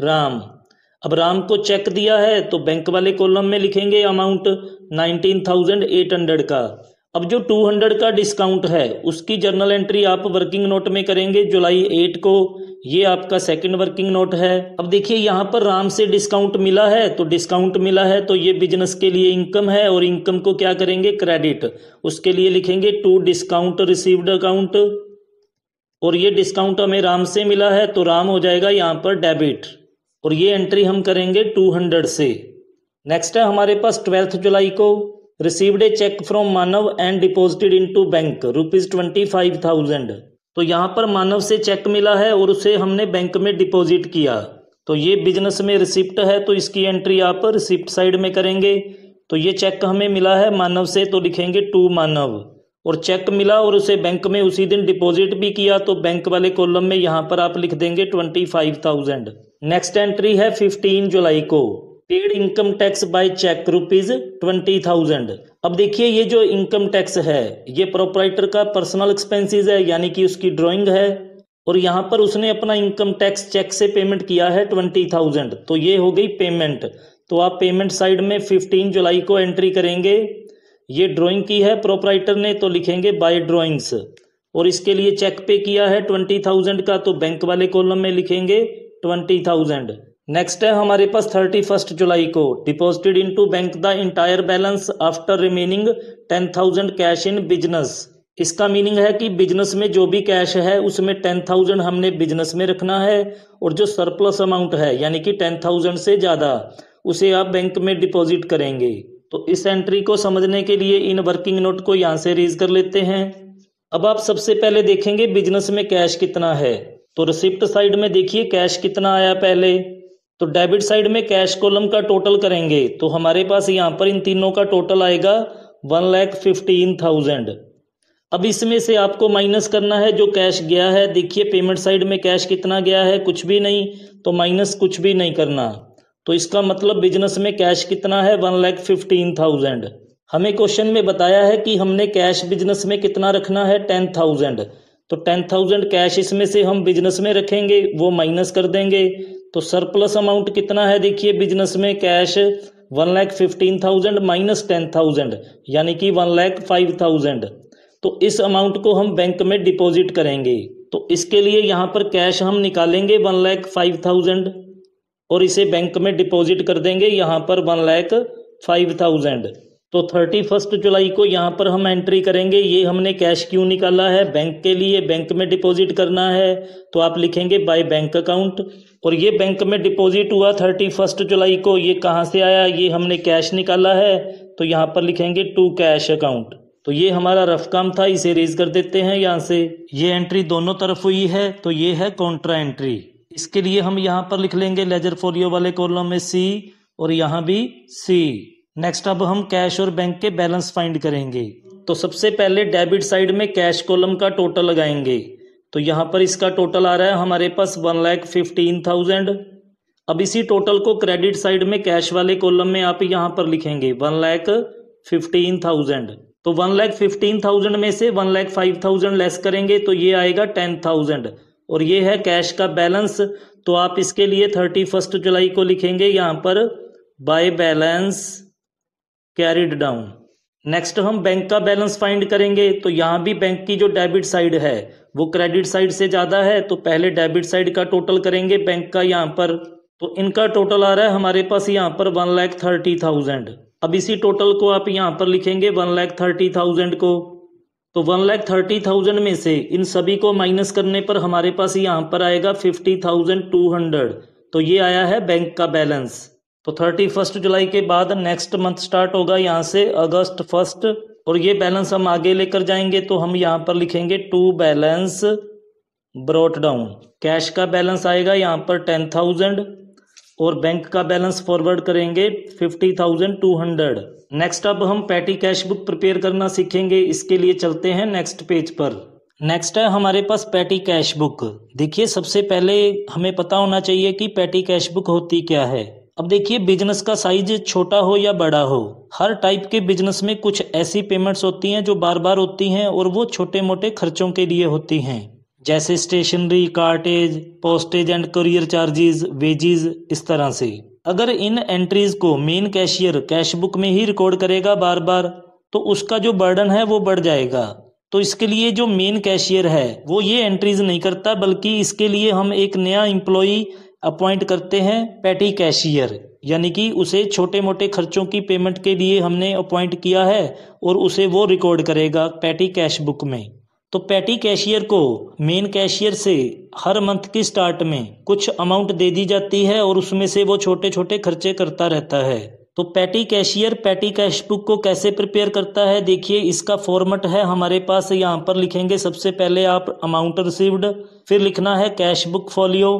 राम। अब राम को चेक दिया है तो बैंक वाले कॉलम में लिखेंगे अमाउंट उन्नीस हज़ार आठ सौ का। अब जो दो सौ का डिस्काउंट है उसकी जर्नल एंट्री आप वर्किंग नोट में करेंगे जुलाई आठ को, ये आपका सेकंड वर्किंग नोट है। अब देखिए यहाँ पर राम से डिस्काउंट मिला है, तो डिस्काउंट मिला है तो ये बिजनेस के लिए इनकम है, और इनकम को क्या करेंगे क्रेडिट, उसके लिए लिखेंगे टू डिस्काउंट रिसीव्ड अकाउंट, और ये डिस्काउंट हमें राम से मिला है तो राम हो जाएगा यहाँ पर डेबिट, और ये एंट्री हम करेंगे दो सौ से। नेक्स्ट है हमारे पास ट्वेल्थ जुलाई को received a cheque from Manav and deposited into bank rupees twenty five thousand. तो यहाँ पर मानव से चेक मिला है और उसे हमने बैंक में डिपॉजिट किया, तो ये बिजनेस में रिसिप्ट है तो इसकी एंट्री आप रिसिप्ट साइड में करेंगे। तो ये चेक हमें मिला है मानव से तो लिखेंगे टू मानव, और चेक मिला और उसे बैंक में उसी दिन डिपॉजिट भी किया तो बैंक वाले कॉलम में यहाँ पर आप लिख देंगे twenty five thousand. Next entry है फिफ्टीन जुलाई को paid income tax by cheque rupees twenty thousand. अब देखिए ये जो इनकम टैक्स है ये प्रोपराइटर का पर्सनल एक्सपेंसेस है, यानी कि उसकी ड्राइंग है, और यहाँ पर उसने अपना इनकम टैक्स चेक से पेमेंट किया है ट्वेंटी थाउजेंड, तो ये हो गई पेमेंट। तो आप पेमेंट साइड में फिफ्टीन जुलाई को एंट्री करेंगे, ये ड्राइंग की है प्रोपराइटर ने तो लिखेंगे बाय ड्राइंग्स, और इसके लिए चेक पे किया है ट्वेंटी थाउजेंड का तो बैंक वाले कॉलम में लिखेंगे ट्वेंटी थाउजेंड। नेक्स्ट है हमारे पास थर्टी फर्स्ट जुलाई को deposited in to bank the entire balance after remaining ten thousand cash in business. इसका मीनिंग है कि बिजनेस में जो भी कैश है उसमें टेन थाउजेंड हमने बिजनेस में रखना है, और जो सरप्लस अमाउंट है यानी कि टेन थाउजेंड से ज़्यादा उसे आप बैंक में डिपॉजिट करेंगे। तो इस एंट्री को समझने के लिए इन वर्किंग नोट को यहाँ से रेज कर लेते हैं। अब आप सबसे पहले देखेंगे बिजनेस में कैश कितना है, तो रिसिप्ट साइड में देखिए कैश कितना आया पहले, तो डेबिट साइड में कैश कॉलम का टोटल करेंगे तो हमारे पास यहाँ पर इन तीनों का टोटल आएगा वन लैख फिफ्टीन थाउजेंड। अब इसमें से आपको माइनस करना है जो कैश गया है, देखिए पेमेंट साइड में कैश कितना गया है, कुछ भी नहीं, तो माइनस कुछ भी नहीं करना। तो इसका मतलब बिजनेस में कैश कितना है वन लैख फिफ्टीन थाउजेंड। हमें क्वेश्चन में बताया है कि हमने कैश बिजनेस में कितना रखना है टेन थाउजेंड, तो टेन थाउजेंड कैश इसमें से हम बिजनेस में रखेंगे, वो माइनस कर देंगे। तो सरप्लस अमाउंट कितना है, देखिए बिजनेस में cash one lakh fifteen thousand minus ten thousand यानी कि वन लैख फाइव थाउजेंड, तो इस अमाउंट को हम बैंक में डिपॉजिट करेंगे। तो इसके लिए यहाँ पर कैश हम निकालेंगे वन लैख फाइव थाउजेंड और इसे बैंक में डिपॉजिट कर देंगे यहाँ पर वन लैख फाइव थाउजेंड। तो थर्टी फर्स्ट जुलाई को यहाँ पर हम एंट्री करेंगे, ये हमने कैश क्यों निकाला है, बैंक के लिए, बैंक में डिपॉजिट करना है, तो आप लिखेंगे बाय बैंक अकाउंट। और ये बैंक में डिपॉजिट हुआ थर्टी फर्स्ट जुलाई को, ये कहाँ से आया, ये हमने कैश निकाला है तो यहाँ पर लिखेंगे टू कैश अकाउंट। तो ये हमारा रफ काम था, इसे रेज कर देते हैं यहाँ से। ये एंट्री दोनों तरफ हुई है तो ये है कॉन्ट्रा एंट्री, इसके लिए हम यहाँ पर लिख लेंगे लेजर फोलियो वाले कॉलम में सी और यहाँ भी सी। नेक्स्ट अब हम कैश और बैंक के बैलेंस फाइंड करेंगे, तो सबसे पहले डेबिट साइड में कैश कॉलम का टोटल लगाएंगे, तो यहाँ पर इसका टोटल आ रहा है हमारे पास वन लैख फिफ्टीन थाउजेंड। अब इसी टोटल को क्रेडिट साइड में कैश वाले कॉलम में आप यहाँ पर लिखेंगे वन लैख फिफ्टीन थाउजेंड। तो वन लैख फिफ्टीन थाउजेंड में से one lakh five thousand less करेंगे तो ये आएगा टेन थाउजेंड, और ये है कैश का बैलेंस। तो आप इसके लिए थर्टी फर्स्ट जुलाई को लिखेंगे यहाँ पर by balance carried down. Next हम बैंक का बैलेंस फाइंड करेंगे, तो यहाँ भी बैंक की जो डेबिट साइड है वो क्रेडिट साइड से ज़्यादा है, तो पहले डेबिट साइड का टोटल करेंगे बैंक का यहाँ पर, तो इनका टोटल आ रहा है हमारे पास यहाँ पर वन लैख थर्टी थाउजेंड। अब इसी टोटल को आप यहाँ पर लिखेंगे वन लैख थर्टी थाउजेंड को, तो वन लैख थर्टी थाउजेंड में से इन सभी को माइनस करने पर हमारे पास यहाँ पर आएगा फिफ्टी थाउजेंड टू हंड्रेड, तो ये आया है बैंक का बैलेंस। तो थर्टी फर्स्ट जुलाई के बाद नेक्स्ट मंथ स्टार्ट होगा यहाँ से अगस्त फर्स्ट, और ये बैलेंस हम आगे लेकर जाएंगे तो हम यहाँ पर लिखेंगे to balance brought down. Cash का बैलेंस आएगा यहाँ पर टेन थाउजेंड और बैंक का बैलेंस फॉरवर्ड करेंगे fifty thousand two hundred. Next अब हम पैटी कैश बुक प्रिपेयर करना सीखेंगे, इसके लिए चलते हैं नेक्स्ट पेज पर। नेक्स्ट है हमारे पास पैटी कैश बुक। देखिए सबसे पहले हमें पता होना चाहिए कि पैटी कैश बुक होती क्या है। अब देखिए बिजनेस का साइज छोटा हो या बड़ा हो, हर टाइप के बिजनेस में कुछ ऐसी पेमेंट्स होती हैं जो बार बार होती हैं और वो छोटे मोटे खर्चों के लिए होती हैं, जैसे stationery, cartage, postage and courier charges, wages, इस तरह से। अगर इन एंट्रीज को मेन कैशियर कैश बुक में ही रिकॉर्ड करेगा बार बार, तो उसका जो बर्डन है वो बढ़ जाएगा। तो इसके लिए जो मेन कैशियर है वो ये एंट्रीज नहीं करता, बल्कि इसके लिए हम एक नया एम्प्लॉई अपॉइंट करते हैं, पैटी कैशियर, यानी कि उसे छोटे मोटे खर्चों की पेमेंट के लिए हमने अपॉइंट किया है और उसे वो रिकॉर्ड करेगा पैटी कैश बुक में। तो पैटी कैशियर को मेन कैशियर से हर मंथ की स्टार्ट में कुछ अमाउंट दे दी जाती है और उसमें से वो छोटे छोटे खर्चे करता रहता है। तो petty cashier petty cash book को कैसे प्रिपेयर करता है, देखिए इसका फॉर्मेट है हमारे पास, यहाँ पर लिखेंगे सबसे पहले आप अमाउंट रिसीव्ड, फिर लिखना है कैश बुक फॉलियो,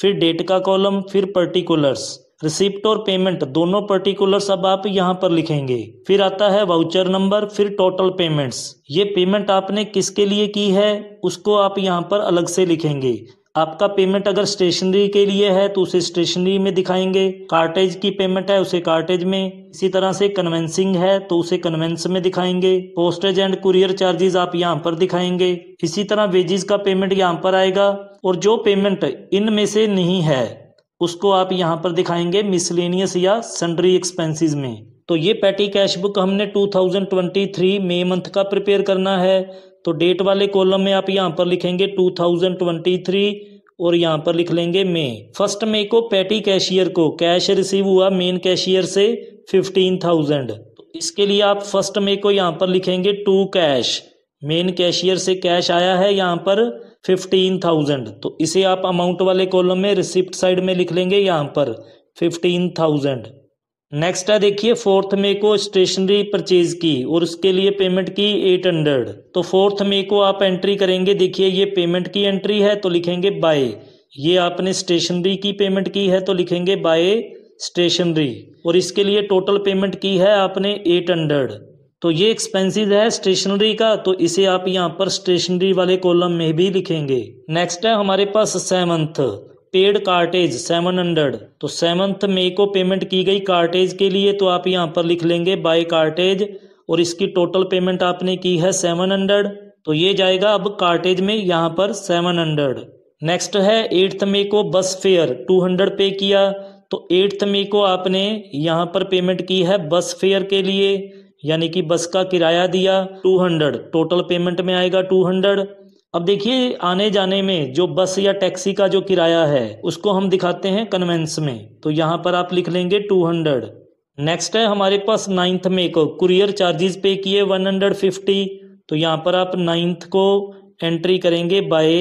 फिर डेट का कॉलम, फिर पर्टिकुलर्स, रिसिप्ट और पेमेंट दोनों पर्टिकुलर्स अब आप यहाँ पर लिखेंगे, फिर आता है वाउचर नंबर, फिर टोटल पेमेंट्स, ये पेमेंट आपने किसके लिए की है उसको आप यहाँ पर अलग से लिखेंगे। आपका पेमेंट अगर स्टेशनरी के लिए है तो उसे स्टेशनरी में दिखाएंगे, कार्टेज की पेमेंट है उसे कार्टेज में, इसी तरह से कन्वेंसिंग है तो उसे कन्वेंस में दिखाएंगे, पोस्टेज एंड कुरियर चार्जेस आप यहाँ पर दिखाएंगे, इसी तरह वेजेस का पेमेंट यहाँ पर आएगा, और जो पेमेंट इनमें से नहीं है उसको आप यहाँ पर दिखाएंगे मिसलेनियस या सन्ड्री एक्सपेंसिस में। तो ये पैटी कैश बुक हमने टू थाउजेंड ट्वेंटी थ्री मई मंथ का प्रिपेयर करना है, तो डेट वाले कॉलम में आप यहाँ पर लिखेंगे टू थाउजेंड ट्वेंटी थ्री और यहाँ पर लिख लेंगे मई। फर्स्ट मई को पैटी कैशियर को कैश रिसीव हुआ मेन कैशियर से फिफ्टीन थाउजेंड, तो इसके लिए आप फर्स्ट मई को यहाँ पर लिखेंगे टू कैश, मेन कैशियर से कैश आया है यहाँ पर फिफ्टीन थाउजेंड, तो इसे आप अमाउंट वाले कॉलम में रिसिप्ट साइड में लिख लेंगे यहाँ पर फिफ्टीन थाउजेंड। नेक्स्ट है देखिए फोर्थ मई को स्टेशनरी परचेज की और उसके लिए पेमेंट की एट हंड्रेड, तो फोर्थ मई को आप एंट्री करेंगे, देखिए ये पेमेंट की एंट्री है तो लिखेंगे बाय, ये आपने स्टेशनरी की पेमेंट की है तो लिखेंगे बाय स्टेशनरी, और इसके लिए टोटल पेमेंट की है आपने एट हंड्रेड, तो ये एक्सपेंसिस है स्टेशनरी का, तो इसे आप यहाँ पर स्टेशनरी वाले कॉलम में भी लिखेंगे। नेक्स्ट है हमारे पास seventh paid cartage seven hundred, तो सेवंथ मई को पेमेंट की गई कार्टेज के लिए, तो आप यहाँ पर लिख लेंगे बाय कार्टेज, और इसकी टोटल पेमेंट आपने की है सेवन हंड्रेड, तो ये जाएगा अब कार्टेज में यहाँ पर सेवन हंड्रेड। नेक्स्ट है एट्थ मई को बस फेयर टू हंड्रेड पे किया, तो एट्थ मई को आपने यहाँ पर पेमेंट की है बस फेयर के लिए, यानी कि बस का किराया दिया टू हंड्रेड, टोटल पेमेंट में आएगा टू हंड्रेड। अब देखिए आने जाने में जो बस या टैक्सी का जो किराया है उसको हम दिखाते हैं कन्वेंस में, तो यहाँ पर आप लिख लेंगे टू हंड्रेड। नेक्स्ट है हमारे पास नाइन्थ मई को कुरियर चार्जेस पे किए वन हंड्रेड फिफ्टी, तो यहाँ पर आप नाइन्थ को एंट्री करेंगे बाय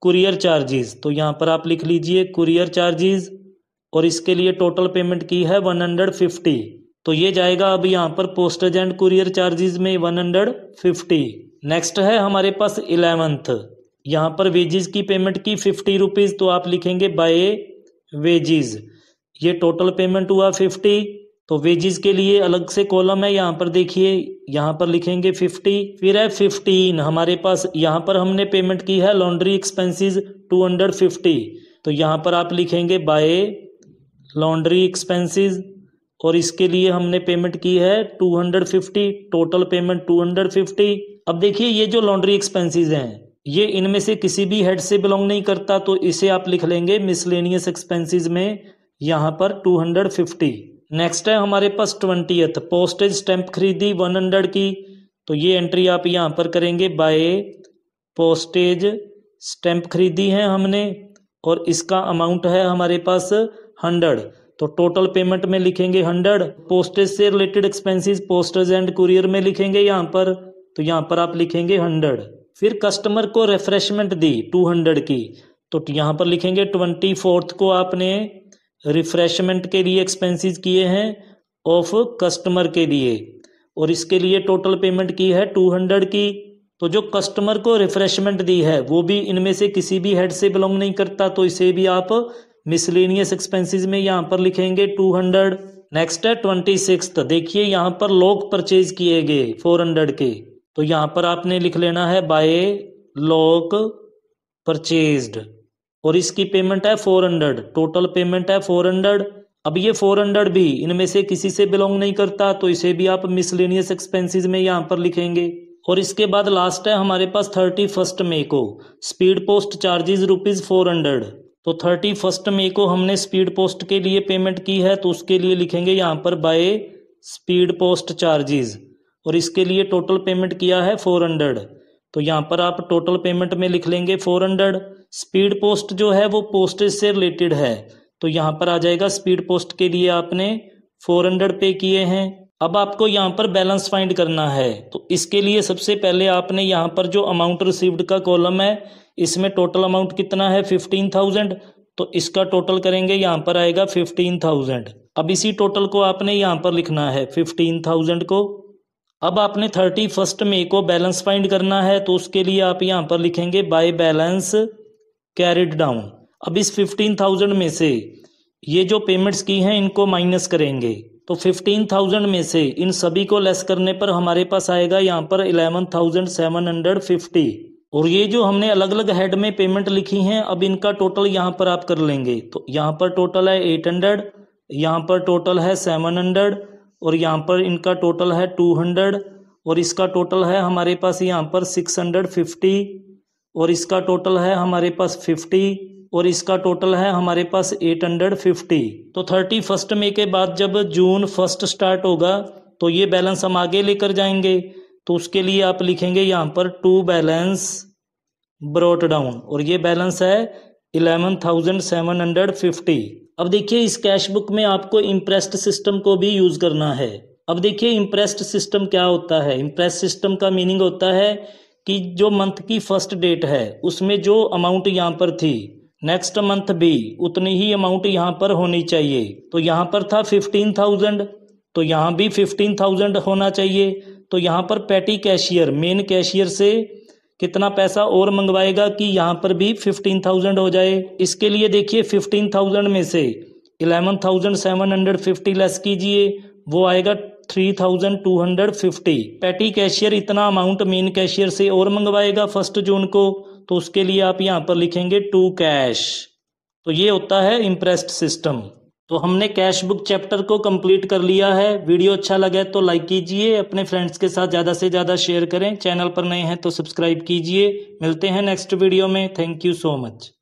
कुरियर चार्जेस, तो यहाँ पर आप लिख लीजिए कुरियर चार्जेस, और इसके लिए टोटल पेमेंट की है वन हंड्रेड फिफ्टी, तो ये जाएगा अब यहाँ पर पोस्टेज एंड कुरियर चार्जेस में वन हंड्रेड फिफ्टी। नेक्स्ट है हमारे पास इलेवेंथ, यहाँ पर वेजेस की पेमेंट की फिफ्टी रुपीज़, तो आप लिखेंगे बाय वेजेस, ये टोटल पेमेंट हुआ फिफ्टी, तो वेजेस के लिए अलग से कॉलम है यहाँ पर, देखिए यहाँ पर लिखेंगे फिफ्टी। फिर है फिफ्टीन हमारे पास, यहाँ पर हमने पेमेंट की है laundry expenses two hundred fifty, तो यहाँ पर आप लिखेंगे बाय लॉन्ड्री एक्सपेंसिस, और इसके लिए हमने पेमेंट की है two hundred fifty, total payment two hundred fifty. अब देखिए ये जो लॉन्ड्री एक्सपेंसेस हैं ये इनमें से किसी भी हेड से बिलोंग नहीं करता, तो इसे आप लिख लेंगे मिसलेनियस एक्सपेंसेस में यहाँ पर टू हंड्रेड फिफ्टी। नेक्स्ट है हमारे पास ट्वेंटीएथ पोस्टेज स्टैंप खरीदी वन हंड्रेड की, तो ये एंट्री आप यहाँ पर करेंगे बाय पोस्टेज स्टैंप खरीदी है हमने, और इसका अमाउंट है हमारे पास हंड्रेड, तो टोटल पेमेंट में लिखेंगे हंड्रेड। पोस्टेज से related expenses postage and courier में लिखेंगे यहाँ पर, तो यहाँ पर आप लिखेंगे हंड्रेड। फिर कस्टमर को रिफ्रेशमेंट दी टू हंड्रेड की, तो यहाँ पर लिखेंगे ट्वेंटी फोर्थ को आपने रिफ्रेशमेंट के लिए एक्सपेंसेस किए हैं ऑफ कस्टमर के लिए, और इसके लिए टोटल पेमेंट की है टू हंड्रेड की, तो जो कस्टमर को रिफ्रेशमेंट दी है वो भी इनमें से किसी भी हेड से बिलोंग नहीं करता, तो इसे भी आप मिसलेनियस एक्सपेंसेस में यहाँ पर लिखेंगे टू हंड्रेड। नेक्स्ट है ट्वेंटी सिक्स्थ देखिए यहाँ पर लोग परचेज किए गए फोर हंड्रेड के, तो यहाँ पर आपने लिख लेना है बाय लॉक परचेज्ड, और इसकी पेमेंट है फोर हंड्रेड, टोटल पेमेंट है फोर हंड्रेड। अब ये चार सौ भी इनमें से किसी से बिलोंग नहीं करता, तो इसे भी आप मिसलेनियस एक्सपेंसेस में यहाँ पर लिखेंगे। और इसके बाद लास्ट है हमारे पास थर्टी फर्स्ट मे को स्पीड पोस्ट चार्जेस रुपीज चार सौ। तो थर्टी फर्स्ट मे को हमने स्पीड पोस्ट के लिए पेमेंट की है, तो उसके लिए लिखेंगे यहाँ पर बाय स्पीड पोस्ट चार्जेस, और इसके लिए टोटल पेमेंट किया है चार सौ। तो यहाँ पर आप टोटल पेमेंट में लिख लेंगे चार सौ। स्पीड पोस्ट जो है वो पोस्टेज से रिलेटेड है, तो यहाँ पर आ जाएगा स्पीड पोस्ट के लिए आपने चार सौ पे किए हैं। अब आपको यहाँ पर बैलेंस फाइंड करना है, तो इसके लिए सबसे पहले आपने यहाँ पर जो अमाउंट रिसीव्ड का कॉलम है इसमें टोटल अमाउंट कितना है फिफ्टीन थाउजेंड, तो इसका टोटल करेंगे, यहाँ पर आएगा फिफ्टीन थाउजेंड। अब इसी टोटल को आपने यहाँ पर लिखना है फिफ्टीन थाउजेंड को। अब आपने थर्टी फर्स्ट मे को बैलेंस फाइंड करना है, तो उसके लिए आप यहाँ पर लिखेंगे बाय बैलेंस कैरिड डाउन। अब इस फिफ्टीन थाउजेंड में से ये जो पेमेंट्स की हैं इनको माइनस करेंगे, तो फिफ्टीन थाउजेंड में से इन सभी को लेस करने पर हमारे पास आएगा यहाँ पर eleven thousand seven hundred fifty. और ये जो हमने अलग अलग हेड में पेमेंट लिखी हैं, अब इनका टोटल यहाँ पर आप कर लेंगे। तो यहाँ पर टोटल है एट हंड्रेड, यहाँ पर टोटल है सेवन हंड्रेड, और यहाँ पर इनका टोटल है टू हंड्रेड, और इसका टोटल है हमारे पास यहाँ पर सिक्स हंड्रेड फिफ्टी, और इसका टोटल है हमारे पास फिफ्टी, और इसका टोटल है हमारे पास एट हंड्रेड फिफ्टी। तो थर्टी फर्स्ट मे के बाद जब जून फर्स्ट स्टार्ट होगा तो ये बैलेंस हम आगे लेकर जाएंगे, तो उसके लिए आप लिखेंगे यहाँ पर टू बैलेंस ब्रॉट डाउन, और ये बैलेंस है eleven thousand seven hundred fifty. अब देखिए इस कैश बुक में आपको इम्प्रेस्ड सिस्टम को भी यूज करना है। अब देखिए इम्प्रेस्ड सिस्टम क्या होता है। इम्प्रेस्ड सिस्टम का मीनिंग होता है कि जो मंथ की फर्स्ट डेट है उसमें जो अमाउंट यहाँ पर थी, नेक्स्ट मंथ भी उतनी ही अमाउंट यहाँ पर होनी चाहिए। तो यहाँ पर था फिफ्टीन थाउजेंड, तो यहाँ भी फिफ्टीन थाउजेंड होना चाहिए। तो यहाँ पर पैटी कैशियर मेन कैशियर से कितना पैसा और मंगवाएगा कि यहाँ पर भी फिफ्टीन थाउजेंड हो जाए। इसके लिए देखिए फिफ्टीन थाउजेंड में से eleven thousand seven hundred fifty less कीजिए, वो आएगा three thousand two hundred fifty. Petty cashier इतना अमाउंट मेन कैशियर से और मंगवाएगा फर्स्ट जून को, तो उसके लिए आप यहाँ पर लिखेंगे टू कैश। तो ये होता है इम्प्रेस्ड सिस्टम। तो हमने कैश बुक चैप्टर को कंप्लीट कर लिया है। वीडियो अच्छा लगा तो लाइक कीजिए, अपने फ्रेंड्स के साथ ज़्यादा से ज़्यादा शेयर करें, चैनल पर नए हैं तो सब्सक्राइब कीजिए। मिलते हैं नेक्स्ट वीडियो में। Thank you so much.